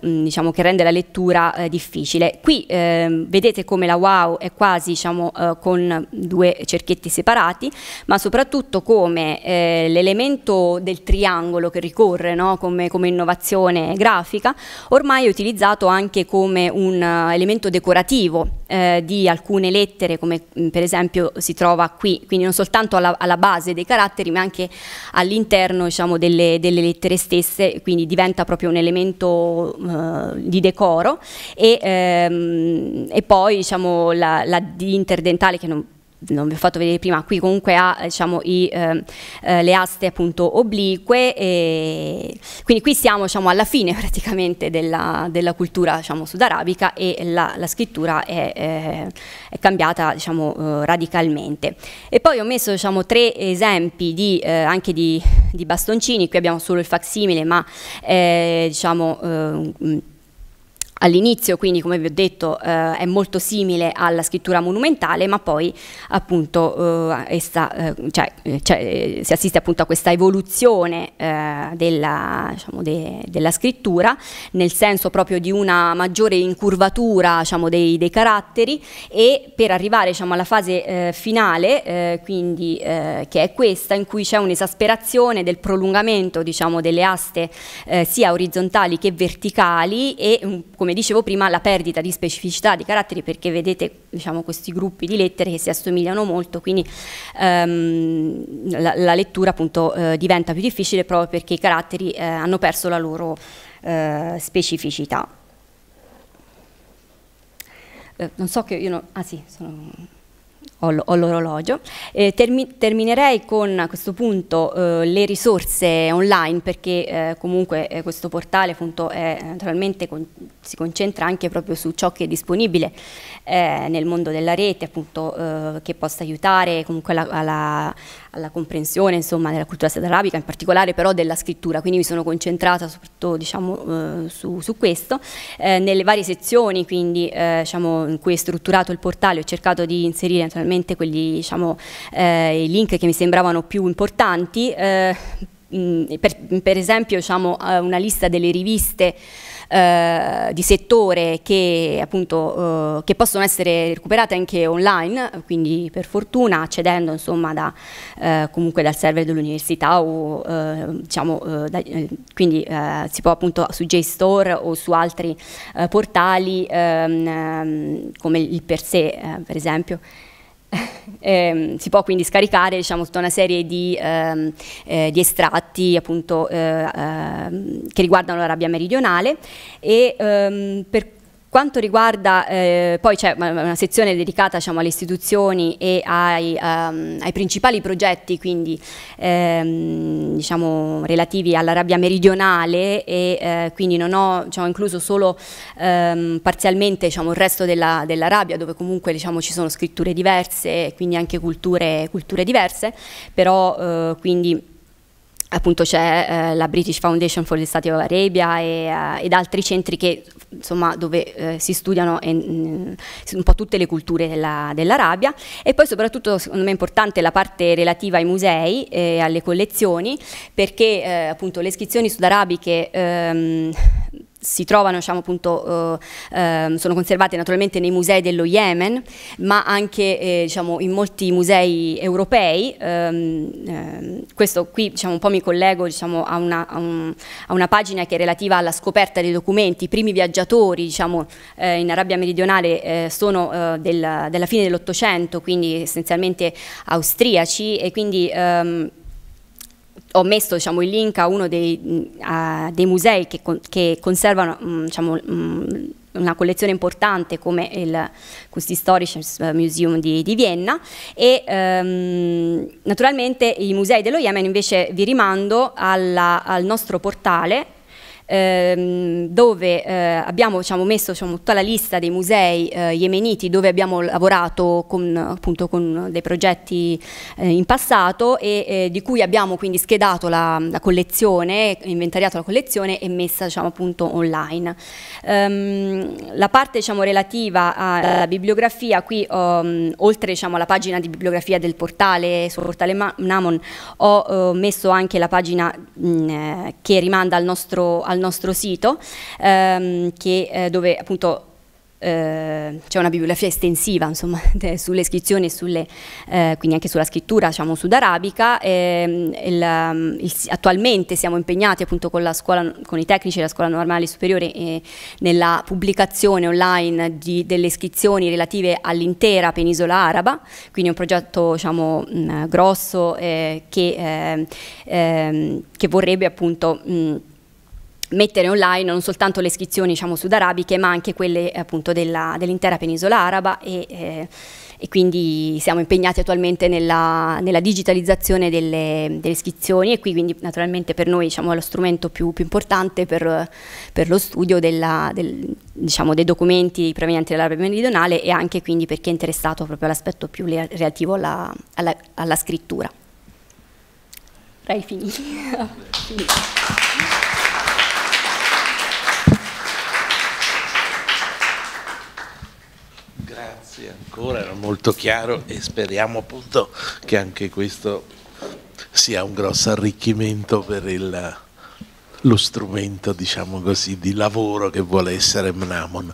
diciamo, che rende la lettura difficile. Qui vedete come la wow è quasi, diciamo, con 2 cerchietti separati, ma soprattutto come le l'elemento del triangolo che ricorre, no, come innovazione grafica, ormai è utilizzato anche come un elemento decorativo di alcune lettere, come per esempio si trova qui, quindi non soltanto alla base dei caratteri ma anche all'interno, diciamo, delle lettere stesse, quindi diventa proprio un elemento di decoro. E poi, diciamo, la D interdentale, che non vi ho fatto vedere prima, qui comunque ha, diciamo, le aste appunto oblique, e quindi qui siamo, diciamo, alla fine praticamente della cultura, diciamo, sudarabica, e la scrittura è cambiata, diciamo, radicalmente. E poi ho messo, diciamo, 3 esempi anche di bastoncini. Qui abbiamo solo il facsimile, ma diciamo all'inizio, quindi, come vi ho detto, è molto simile alla scrittura monumentale, ma poi appunto si assiste appunto a questa evoluzione diciamo, della scrittura, nel senso proprio di una maggiore incurvatura, diciamo, dei caratteri, e per arrivare, diciamo, alla fase finale, quindi che è questa, in cui c'è un'esasperazione del prolungamento, diciamo, delle aste sia orizzontali che verticali, e come dicevo prima, la perdita di specificità di caratteri, perché vedete, diciamo, questi gruppi di lettere che si assomigliano molto, quindi la lettura appunto diventa più difficile proprio perché i caratteri hanno perso la loro specificità. Non so che io no, ah sì, ho l'orologio. Terminerei con, a questo punto, le risorse online, perché comunque questo portale appunto naturalmente si concentra anche proprio su ciò che è disponibile nel mondo della rete, appunto, che possa aiutare comunque alla comprensione, insomma, della cultura sudarabica, in particolare però della scrittura, quindi mi sono concentrata soprattutto, diciamo, su questo. Nelle varie sezioni, quindi, diciamo, in cui è strutturato il portale, ho cercato di inserire naturalmente quelli, diciamo, i link che mi sembravano più importanti, per esempio, diciamo, una lista delle riviste di settore che appunto che possono essere recuperate anche online, quindi per fortuna accedendo, insomma, comunque dal server dell'università, o diciamo quindi si può appunto su JSTOR o su altri portali come il Per Sé, per esempio. Si può quindi scaricare, diciamo, tutta una serie di estratti appunto che riguardano l'Arabia meridionale. E per quanto riguarda poi c'è una sezione dedicata, diciamo, alle istituzioni e ai principali progetti, quindi diciamo relativi all'Arabia meridionale, e quindi non ho, diciamo, incluso solo parzialmente, diciamo, il resto dell'Arabia, dove comunque, diciamo, ci sono scritture diverse, quindi anche culture diverse, però quindi appunto c'è la British Foundation for the Study of Arabia ed altri centri che, insomma, dove si studiano un po' tutte le culture dell'Arabia. E poi soprattutto, secondo me, è importante la parte relativa ai musei e alle collezioni, perché appunto le iscrizioni sudarabiche si trovano, diciamo, appunto, sono conservate naturalmente nei musei dello Yemen, ma anche diciamo, in molti musei europei. Questo qui, diciamo, un po' mi collego, diciamo, a una pagina che è relativa alla scoperta dei documenti. I primi viaggiatori, diciamo, in Arabia meridionale sono della fine dell'Ottocento, quindi essenzialmente austriaci, e quindi ho messo, diciamo, il link a uno dei musei che conservano, diciamo, una collezione importante, come il Kunsthistorisches Museum di Vienna. E naturalmente i musei dello Yemen, invece, vi rimando al nostro portale, dove abbiamo, diciamo, messo, diciamo, tutta la lista dei musei yemeniti dove abbiamo lavorato appunto con dei progetti in passato, e di cui abbiamo quindi schedato la collezione, inventariato la collezione e messa, diciamo, appunto online. La parte, diciamo, relativa alla bibliografia, qui oltre, diciamo, alla pagina di bibliografia del portale, sul portale Mnamon, ho messo anche la pagina che rimanda al nostro sito, dove appunto c'è una bibliografia estensiva, insomma, sulle iscrizioni e sulle, quindi anche sulla scrittura, diciamo, sudarabica. Attualmente siamo impegnati, appunto, con la scuola, con i tecnici della Scuola Normale Superiore, nella pubblicazione online delle iscrizioni relative all'intera penisola araba, quindi un progetto, diciamo, grosso, che vorrebbe, appunto, mettere online non soltanto le iscrizioni, diciamo, sudarabiche, ma anche quelle, appunto, dell'intera penisola araba, e quindi siamo impegnati attualmente nella digitalizzazione delle iscrizioni, e qui quindi naturalmente per noi, diciamo, è lo strumento più importante per lo studio diciamo, dei documenti provenienti dall'Arabia meridionale, e anche quindi per chi è interessato proprio all'aspetto più relativo alla scrittura. Rai, finito. Grazie ancora, era molto chiaro, e speriamo, appunto, che anche questo sia un grosso arricchimento per lo strumento, diciamo così, di lavoro che vuole essere Mnamon.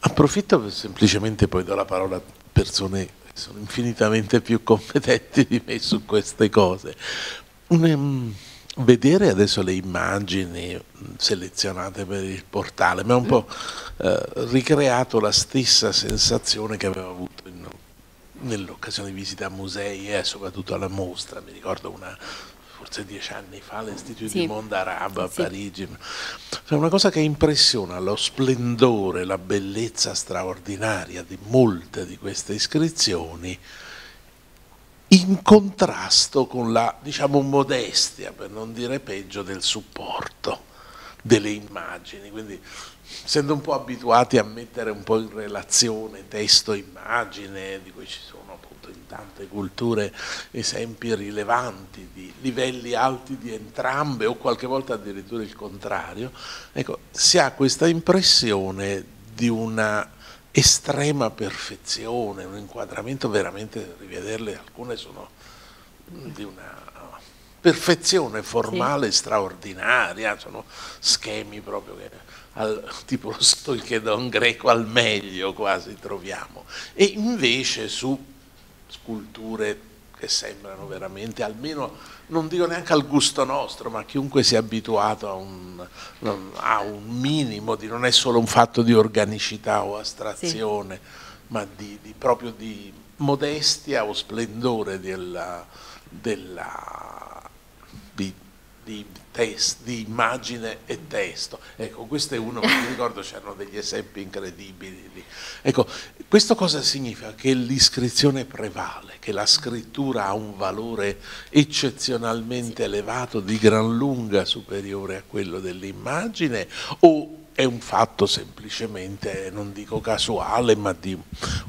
Approfitto semplicemente, poi do la parola a persone che sono infinitamente più competenti di me su queste cose. Vedere adesso le immagini selezionate per il portale mi ha un po' ricreato la stessa sensazione che avevo avuto nell'occasione di visita a musei e soprattutto alla mostra. Mi ricordo forse 10 anni fa l'Istituto di Mondo Arabo a Parigi. Cioè, una cosa che impressiona, lo splendore, la bellezza straordinaria di molte di queste iscrizioni, in contrasto con la, diciamo, modestia, per non dire peggio, del supporto delle immagini. Quindi, essendo un po' abituati a mettere un po' in relazione testo e immagine, di cui ci sono, appunto, in tante culture esempi rilevanti di livelli alti di entrambe, o qualche volta addirittura il contrario, ecco, si ha questa impressione di una estrema perfezione, un inquadramento veramente, rivederle alcune sono di una perfezione formale straordinaria, sono schemi proprio che, tipo lo stoichedon greco al meglio quasi troviamo, e invece su sculture che sembrano veramente, almeno non dico neanche al gusto nostro, ma chiunque sia abituato a un minimo di, non è solo un fatto di organicità o astrazione, ma proprio di modestia o splendore di immagine e testo. Ecco, questo è uno, mi ricordo c'erano degli esempi incredibili lì. Ecco, questo cosa significa? Che l'iscrizione prevale, che la scrittura ha un valore eccezionalmente elevato, di gran lunga superiore a quello dell'immagine, o è un fatto semplicemente, non dico casuale, ma di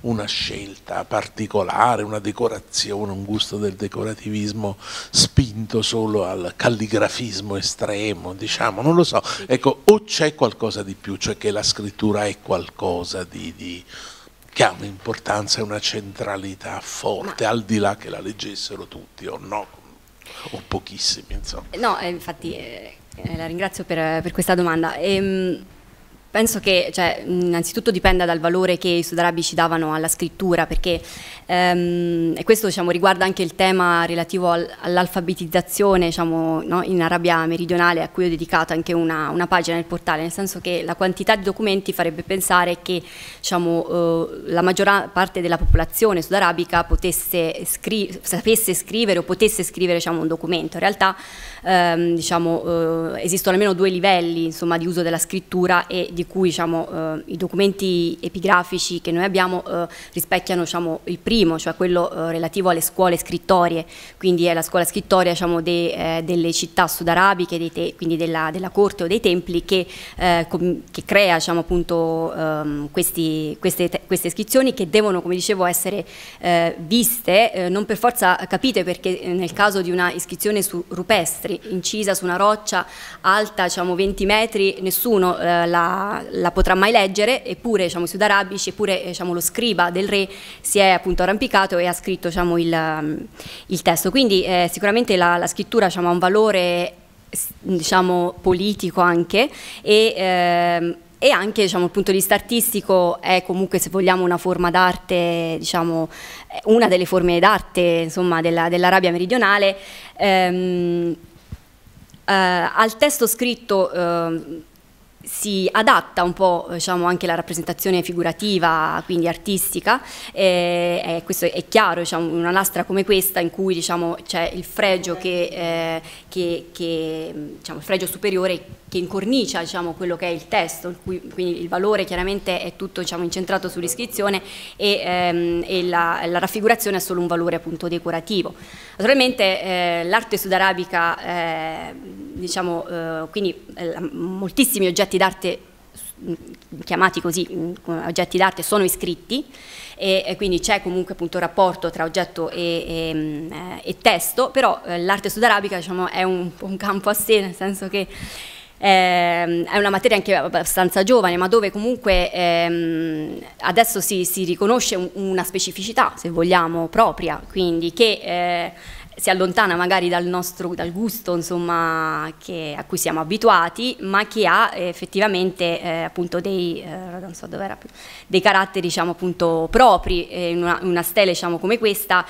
una scelta particolare, una decorazione, un gusto del decorativismo spinto solo al calligrafismo estremo, diciamo, non lo so. Ecco, o c'è qualcosa di più, cioè che la scrittura è qualcosa che ha un'importanza e una centralità forte, al di là che la leggessero tutti o no, o pochissimi, insomma. No, infatti... la ringrazio per questa domanda. Penso che, cioè, innanzitutto dipenda dal valore che i sudarabi ci davano alla scrittura, perché e questo, diciamo, riguarda anche il tema relativo all'alfabetizzazione, diciamo, no, in Arabia meridionale, a cui ho dedicato anche una pagina nel portale, nel senso che la quantità di documenti farebbe pensare che, diciamo, la maggior parte della popolazione sudarabica sapesse scrivere o potesse scrivere, diciamo, un documento. In realtà diciamo, esistono almeno 2 livelli, insomma, di uso della scrittura, e di cui, diciamo, i documenti epigrafici che noi abbiamo rispecchiano, diciamo, il primo, cioè quello relativo alle scuole scrittorie, quindi è la scuola scrittoria, diciamo, delle città sudarabiche, quindi della corte o dei templi, che crea, diciamo, appunto queste iscrizioni, che devono, come dicevo, essere viste, non per forza capite, perché nel caso di una iscrizione su rupestri incisa su una roccia alta, diciamo, 20 metri, nessuno la potrà mai leggere, eppure, diciamo, i sudarabici, eppure, diciamo, lo scriba del re si è, appunto, arrampicato e ha scritto, diciamo, il testo. Quindi sicuramente la scrittura, diciamo, ha un valore, diciamo, politico anche, e E anche, diciamo, il punto di vista artistico è comunque, se vogliamo, una forma d'arte, diciamo, una delle forme d'arte, insomma, dell'Arabia meridionale. Al testo scritto si adatta un po', diciamo, anche la rappresentazione figurativa, quindi artistica, questo è chiaro, diciamo, una lastra come questa in cui, diciamo, c'è il fregio diciamo, il fregio superiore che incornicia, diciamo, quello che è il testo, quindi il valore chiaramente è tutto, diciamo, incentrato sull'iscrizione e la raffigurazione ha solo un valore, appunto, decorativo. Naturalmente l'arte sudarabica, diciamo, quindi moltissimi oggetti d'arte chiamati così, oggetti d'arte, sono iscritti, e quindi c'è comunque, appunto, rapporto tra oggetto e testo, però l'arte sudarabica, diciamo, è un campo a sé, nel senso che è una materia anche abbastanza giovane, ma dove comunque adesso si riconosce una specificità, se vogliamo, propria, quindi che si allontana magari dal gusto, insomma, a cui siamo abituati, ma che ha effettivamente appunto non so dov'era, dei caratteri, diciamo, appunto, propri. In una stele, diciamo, come questa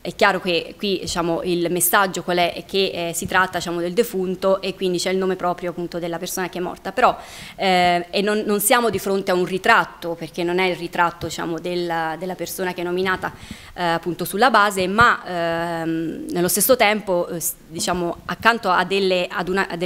è chiaro che qui, diciamo, il messaggio qual è? Che si tratta, diciamo, del defunto, e quindi c'è il nome proprio, appunto, della persona che è morta, però e non siamo di fronte a un ritratto, perché non è il ritratto, diciamo, della persona che è nominata appunto sulla base, ma nello stesso tempo, diciamo, accanto a delle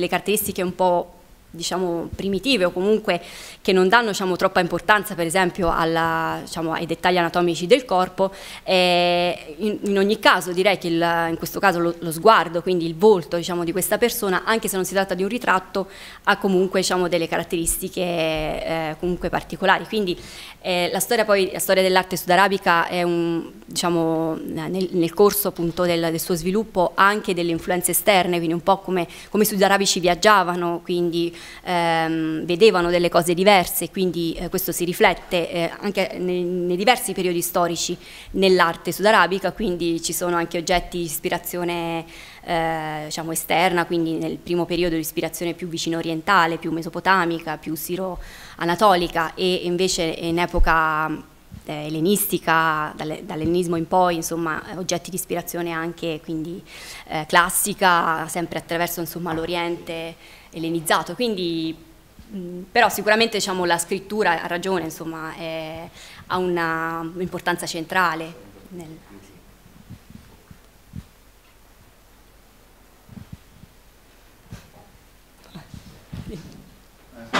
caratteristiche un po', diciamo, primitive, o comunque che non danno, diciamo, troppa importanza, per esempio, diciamo, ai dettagli anatomici del corpo. In ogni caso direi che in questo caso lo sguardo, quindi il volto, diciamo, di questa persona, anche se non si tratta di un ritratto, ha comunque, diciamo, delle caratteristiche comunque particolari. Quindi la storia dell'arte sudarabica è diciamo, nel corso, appunto, del suo sviluppo, anche delle influenze esterne, quindi un po' come i sudarabici viaggiavano, quindi vedevano delle cose diverse, quindi questo si riflette anche nei diversi periodi storici nell'arte sudarabica, quindi ci sono anche oggetti di ispirazione diciamo esterna, quindi nel primo periodo l'ispirazione più vicino orientale, più mesopotamica, più siro-anatolica, e invece in epoca ellenistica, dall'ellenismo in poi, insomma, oggetti di ispirazione anche, quindi classica, sempre attraverso, insomma, l'Oriente ellenizzato. Quindi però sicuramente, diciamo, la scrittura, ha ragione, insomma, ha un'importanza centrale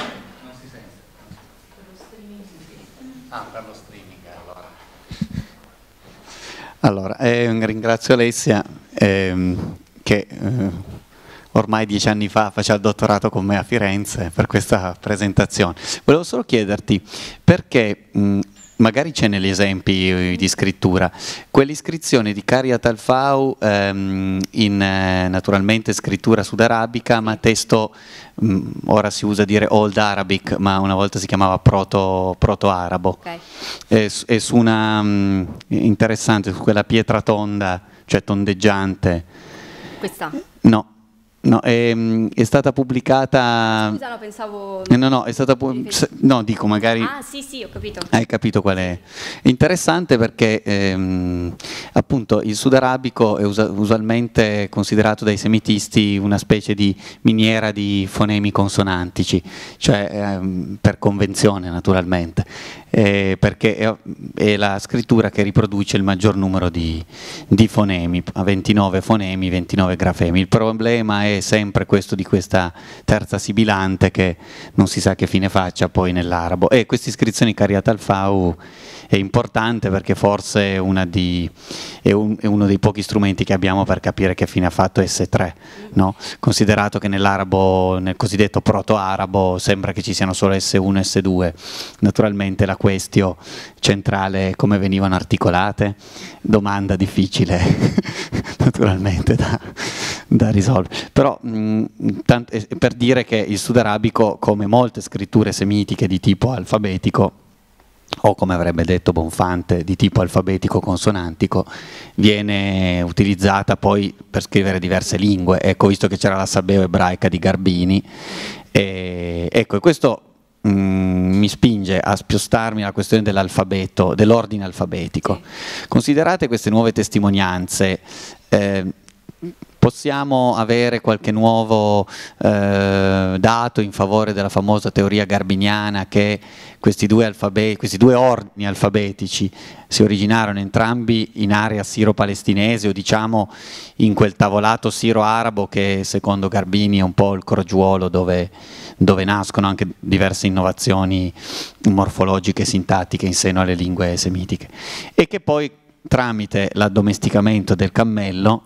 Non si sente. Per lo streaming, allora. Allora, ringrazio Alessia che ormai 10 anni fa faceva il dottorato con me a Firenze per questa presentazione. Volevo solo chiederti perché, magari c'è negli esempi di scrittura, quell'iscrizione di Qaryat al-Faw in naturalmente scrittura sudarabica, ma testo, ora si usa dire Old Arabic, ma una volta si chiamava proto-arabo, okay. È su una interessante, su quella pietra tonda, cioè tondeggiante. Questa? No. No, è stata pubblicata. Scusa, no, pensavo. No, è stata no, dico, magari. Ah, sì, ho capito. Hai capito qual è. È interessante perché appunto il sudarabico è usualmente considerato dai semitisti una specie di miniera di fonemi consonantici, cioè per convenzione, naturalmente, perché è la scrittura che riproduce il maggior numero di fonemi, a 29 fonemi, 29 grafemi. Il problema è sempre questo di questa terza sibilante che non si sa che fine faccia poi nell'arabo, e questa iscrizione Qaryat al-Faw è importante perché forse è uno dei pochi strumenti che abbiamo per capire che fine ha fatto S3, no? Considerato che nell'arabo, nel cosiddetto proto-arabo, sembra che ci siano solo S1 e S2. Naturalmente la questio centrale, come venivano articolate? Domanda difficile naturalmente da risolvere, però per dire che il sudarabico, come molte scritture semitiche di tipo alfabetico, o come avrebbe detto Bonfante, di tipo alfabetico consonantico, viene utilizzata poi per scrivere diverse lingue. Ecco, visto che c'era la Sabaʿ ebraica di Garbini, Ecco, e questo mi spinge a spostarmi alla questione dell'alfabeto, dell'ordine alfabetico. Considerate queste nuove testimonianze, possiamo avere qualche nuovo dato in favore della famosa teoria garbiniana che questi due ordini alfabetici si originarono entrambi in area siro-palestinese, o diciamo in quel tavolato siro-arabo che secondo Garbini è un po' il crogiuolo dove nascono anche diverse innovazioni morfologiche e sintattiche in seno alle lingue semitiche, e che poi tramite l'addomesticamento del cammello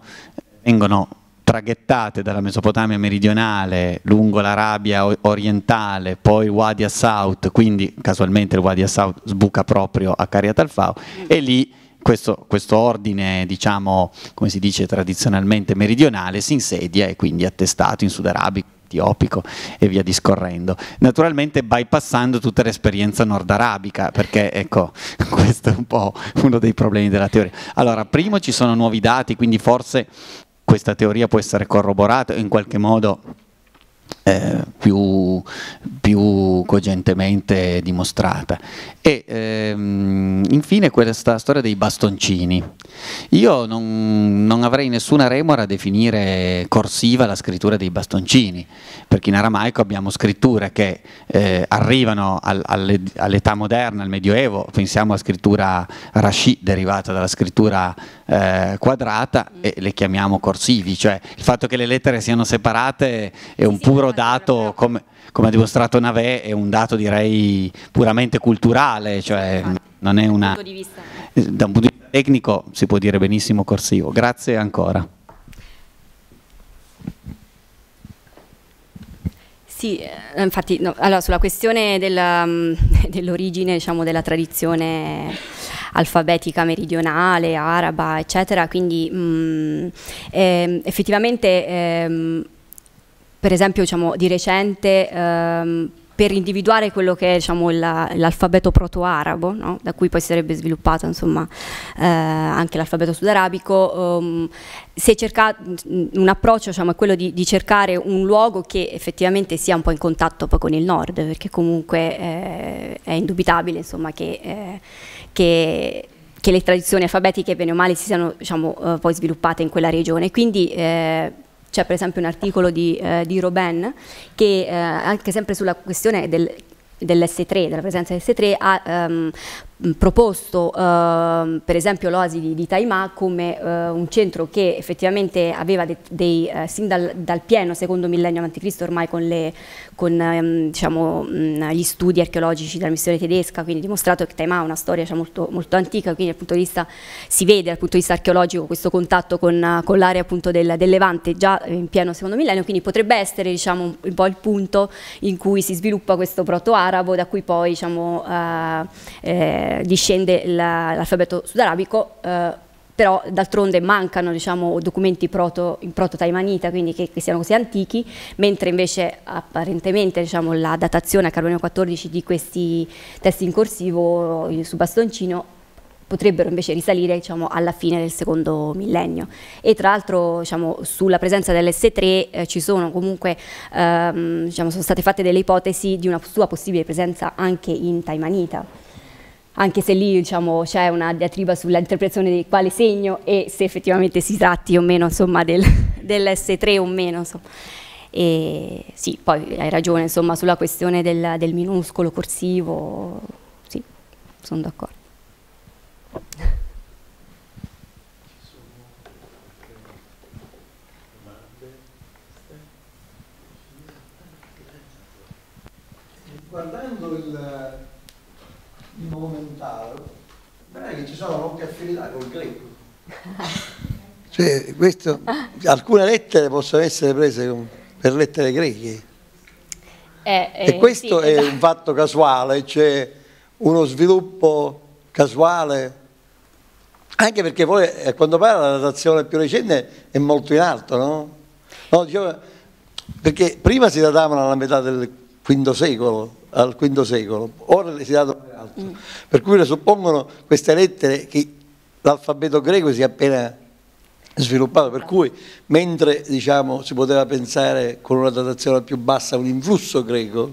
vengono traghettate dalla Mesopotamia meridionale lungo l'Arabia orientale, poi Wadi as-Saut, quindi casualmente il Wadi as-Saut sbuca proprio a Qaryat al-Faw, e lì questo ordine, diciamo, come si dice tradizionalmente meridionale, si insedia e quindi è attestato in Sud Arabico, etiopico e via discorrendo, naturalmente bypassando tutta l'esperienza nordarabica, perché ecco, questo è un po' uno dei problemi della teoria. Allora, primo, ci sono nuovi dati, quindi forse questa teoria può essere corroborata in qualche modo più cogentemente dimostrata. E infine questa storia dei bastoncini. Io non avrei nessuna remora a definire corsiva la scrittura dei bastoncini, perché in aramaico abbiamo scritture che arrivano all'età moderna, al Medioevo. Pensiamo alla scrittura rashi derivata dalla scrittura quadrata, e le chiamiamo corsivi, cioè il fatto che le lettere siano separate è un puro dato, come ha dimostrato Navè, è un dato direi puramente culturale, cioè non è una... Da un punto di vista tecnico si può dire benissimo corsivo. Grazie ancora. Sì, infatti, no, allora, sulla questione dell'origine, diciamo, della tradizione alfabetica meridionale, araba, eccetera, quindi effettivamente... per esempio, diciamo, di recente, per individuare quello che è, diciamo, l'alfabeto proto-arabo, no? Da cui poi sarebbe sviluppato, insomma, anche l'alfabeto sudarabico, si è cercato un approccio, diciamo, è quello di cercare un luogo che effettivamente sia un po' in contatto poi con il nord, perché comunque è indubitabile, insomma, che le tradizioni alfabetiche, bene o male, si siano, diciamo, poi sviluppate in quella regione. Quindi c'è per esempio un articolo di Robin che anche sempre sulla questione dell'S3, della presenza dell'S3, ha proposto per esempio l'oasi di Taimà come un centro che effettivamente aveva sin dal pieno secondo millennio a.C., ormai con gli studi archeologici della missione tedesca, quindi dimostrato che Taimà ha una storia, cioè, molto, molto antica, quindi dal punto di vista, si vede dal punto di vista archeologico questo contatto con l'area appunto del Levante già in pieno secondo millennio, quindi potrebbe essere, diciamo, un po' il punto in cui si sviluppa questo proto-arabo, da cui poi, diciamo, discende l'alfabeto sudarabico, però d'altronde mancano, diciamo, documenti in proto-taimanita, quindi che siano così antichi, mentre invece apparentemente, diciamo, la datazione a carbonio 14 di questi testi in corsivo su bastoncino potrebbero invece risalire, diciamo, alla fine del secondo millennio. E tra l'altro, diciamo, sulla presenza dell'S3 ci sono comunque, diciamo, sono state fatte delle ipotesi di una sua possibile presenza anche in taimanita, anche se lì, diciamo, c'è una diatriba sull'interpretazione di quale segno e se effettivamente si tratti o meno, insomma, dell'S3 o meno, insomma. E sì, poi hai ragione, insomma, sulla questione del minuscolo corsivo, sì, sono d'accordo. Guardando il monumentario, vedrai che ci sono anche affinità col greco. Cioè, questo, alcune lettere possono essere prese per lettere greche. E questo sì, è esatto. Un fatto casuale, cioè uno sviluppo casuale, anche perché poi a quanto pare la datazione più recente è molto in alto, no? No, diciamo, perché prima si datavano alla metà del V secolo, al V secolo, ora si datano in alto, per cui presuppongono queste lettere che l'alfabeto greco sia appena sviluppato, per cui mentre diciamo, si poteva pensare con una datazione più bassa un influsso greco,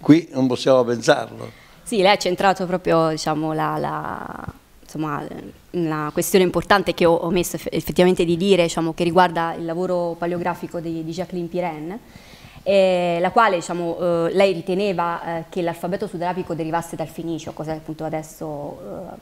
qui non possiamo pensarlo. Sì, lei ha centrato proprio diciamo, la questione importante che ho omesso effettivamente di dire, diciamo, che riguarda il lavoro paleografico di Jacqueline Pirenne, la quale diciamo, lei riteneva che l'alfabeto sudarabico derivasse dal fenicio, cosa appunto adesso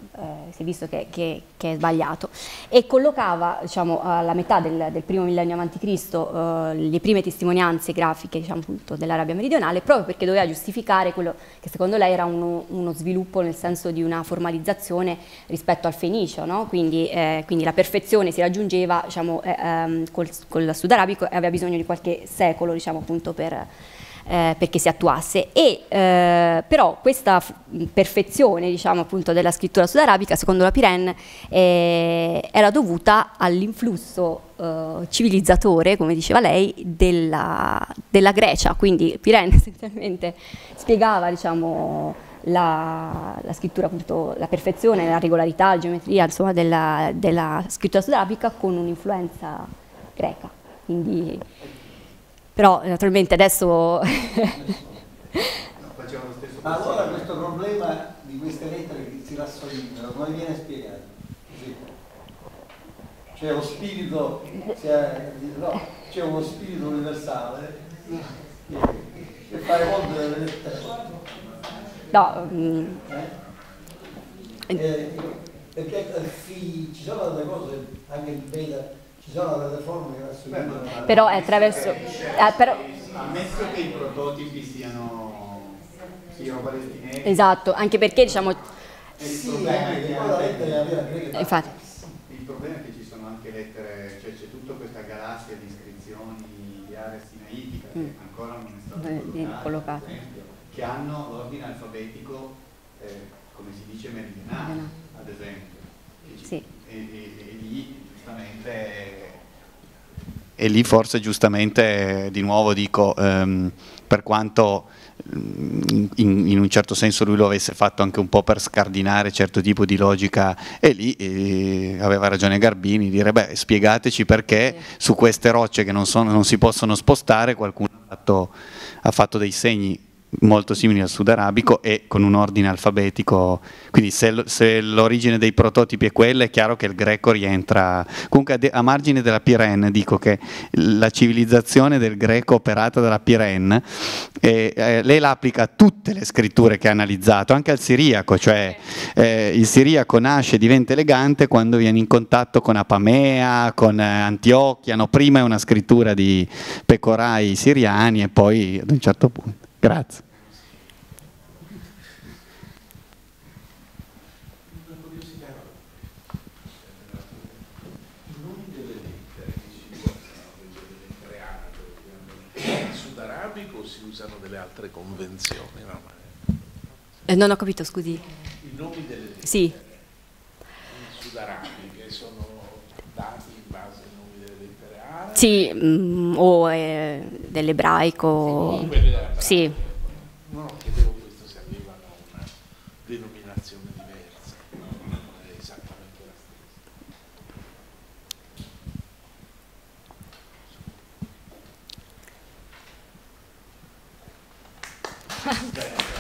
si è visto che è sbagliato, e collocava diciamo, alla metà del primo millennio a.C. le prime testimonianze grafiche diciamo, dell'Arabia meridionale, proprio perché doveva giustificare quello che secondo lei era uno sviluppo nel senso di una formalizzazione rispetto al fenicio, no? Quindi la perfezione si raggiungeva diciamo, col sudarabico e aveva bisogno di qualche secolo diciamo, appunto, perché si attuasse, e però questa perfezione diciamo, appunto, della scrittura sudarabica secondo la Pirenne era dovuta all'influsso civilizzatore, come diceva lei, della Grecia. Quindi Pirenne essenzialmente spiegava diciamo, la scrittura, appunto, la perfezione, la regolarità, la geometria insomma, della scrittura sudarabica con un'influenza greca. Quindi, però naturalmente adesso facciamo lo stesso. Ma allora questo problema di queste lettere che si rassomigliano, come viene spiegato? Sì. C'è lo spirito, no, c'è uno spirito universale che fa le volte delle lettere. No. Perché ci sono delle cose, anche il beta, ci sono delle forme che assumono, però è attraverso ammesso che i prototipi siano palestinesi, esatto, anche perché diciamo sì, il problema è che ci sono anche lettere, cioè c'è tutta questa galassia di iscrizioni di area sinaitica che ancora non è stata collocata, per esempio, che hanno l'ordine alfabetico come si dice meridionale, ad esempio, sì. E lì forse giustamente di nuovo dico, per quanto in un certo senso lui lo avesse fatto anche un po' per scardinare certo tipo di logica, e lì aveva ragione Garbini, dire beh, spiegateci perché su queste rocce che non si possono spostare qualcuno ha fatto dei segni molto simili al sudarabico e con un ordine alfabetico, quindi se l'origine dei prototipi è quella è chiaro che il greco rientra. Comunque a margine della Pirenne dico che la civilizzazione del greco operata dalla Pirenne lei la applica a tutte le scritture che ha analizzato, anche al siriaco, cioè il siriaco nasce e diventa elegante quando viene in contatto con Apamea, con Antiochiano, prima è una scrittura di pecorai siriani e poi ad un certo punto. Grazie. Una curiosità. I nomi delle lettere che si usano, le lettere arabe, sudarabico, o si usano delle altre convenzioni? No? Non ho capito, scusi. I nomi delle lettere, sì, sudarabiche sono dati in base ai nomi delle lettere arabe? Sì, o dell'ebraico. Sì. No, chiedevo questo, se avevano una denominazione diversa, non è esattamente la stessa.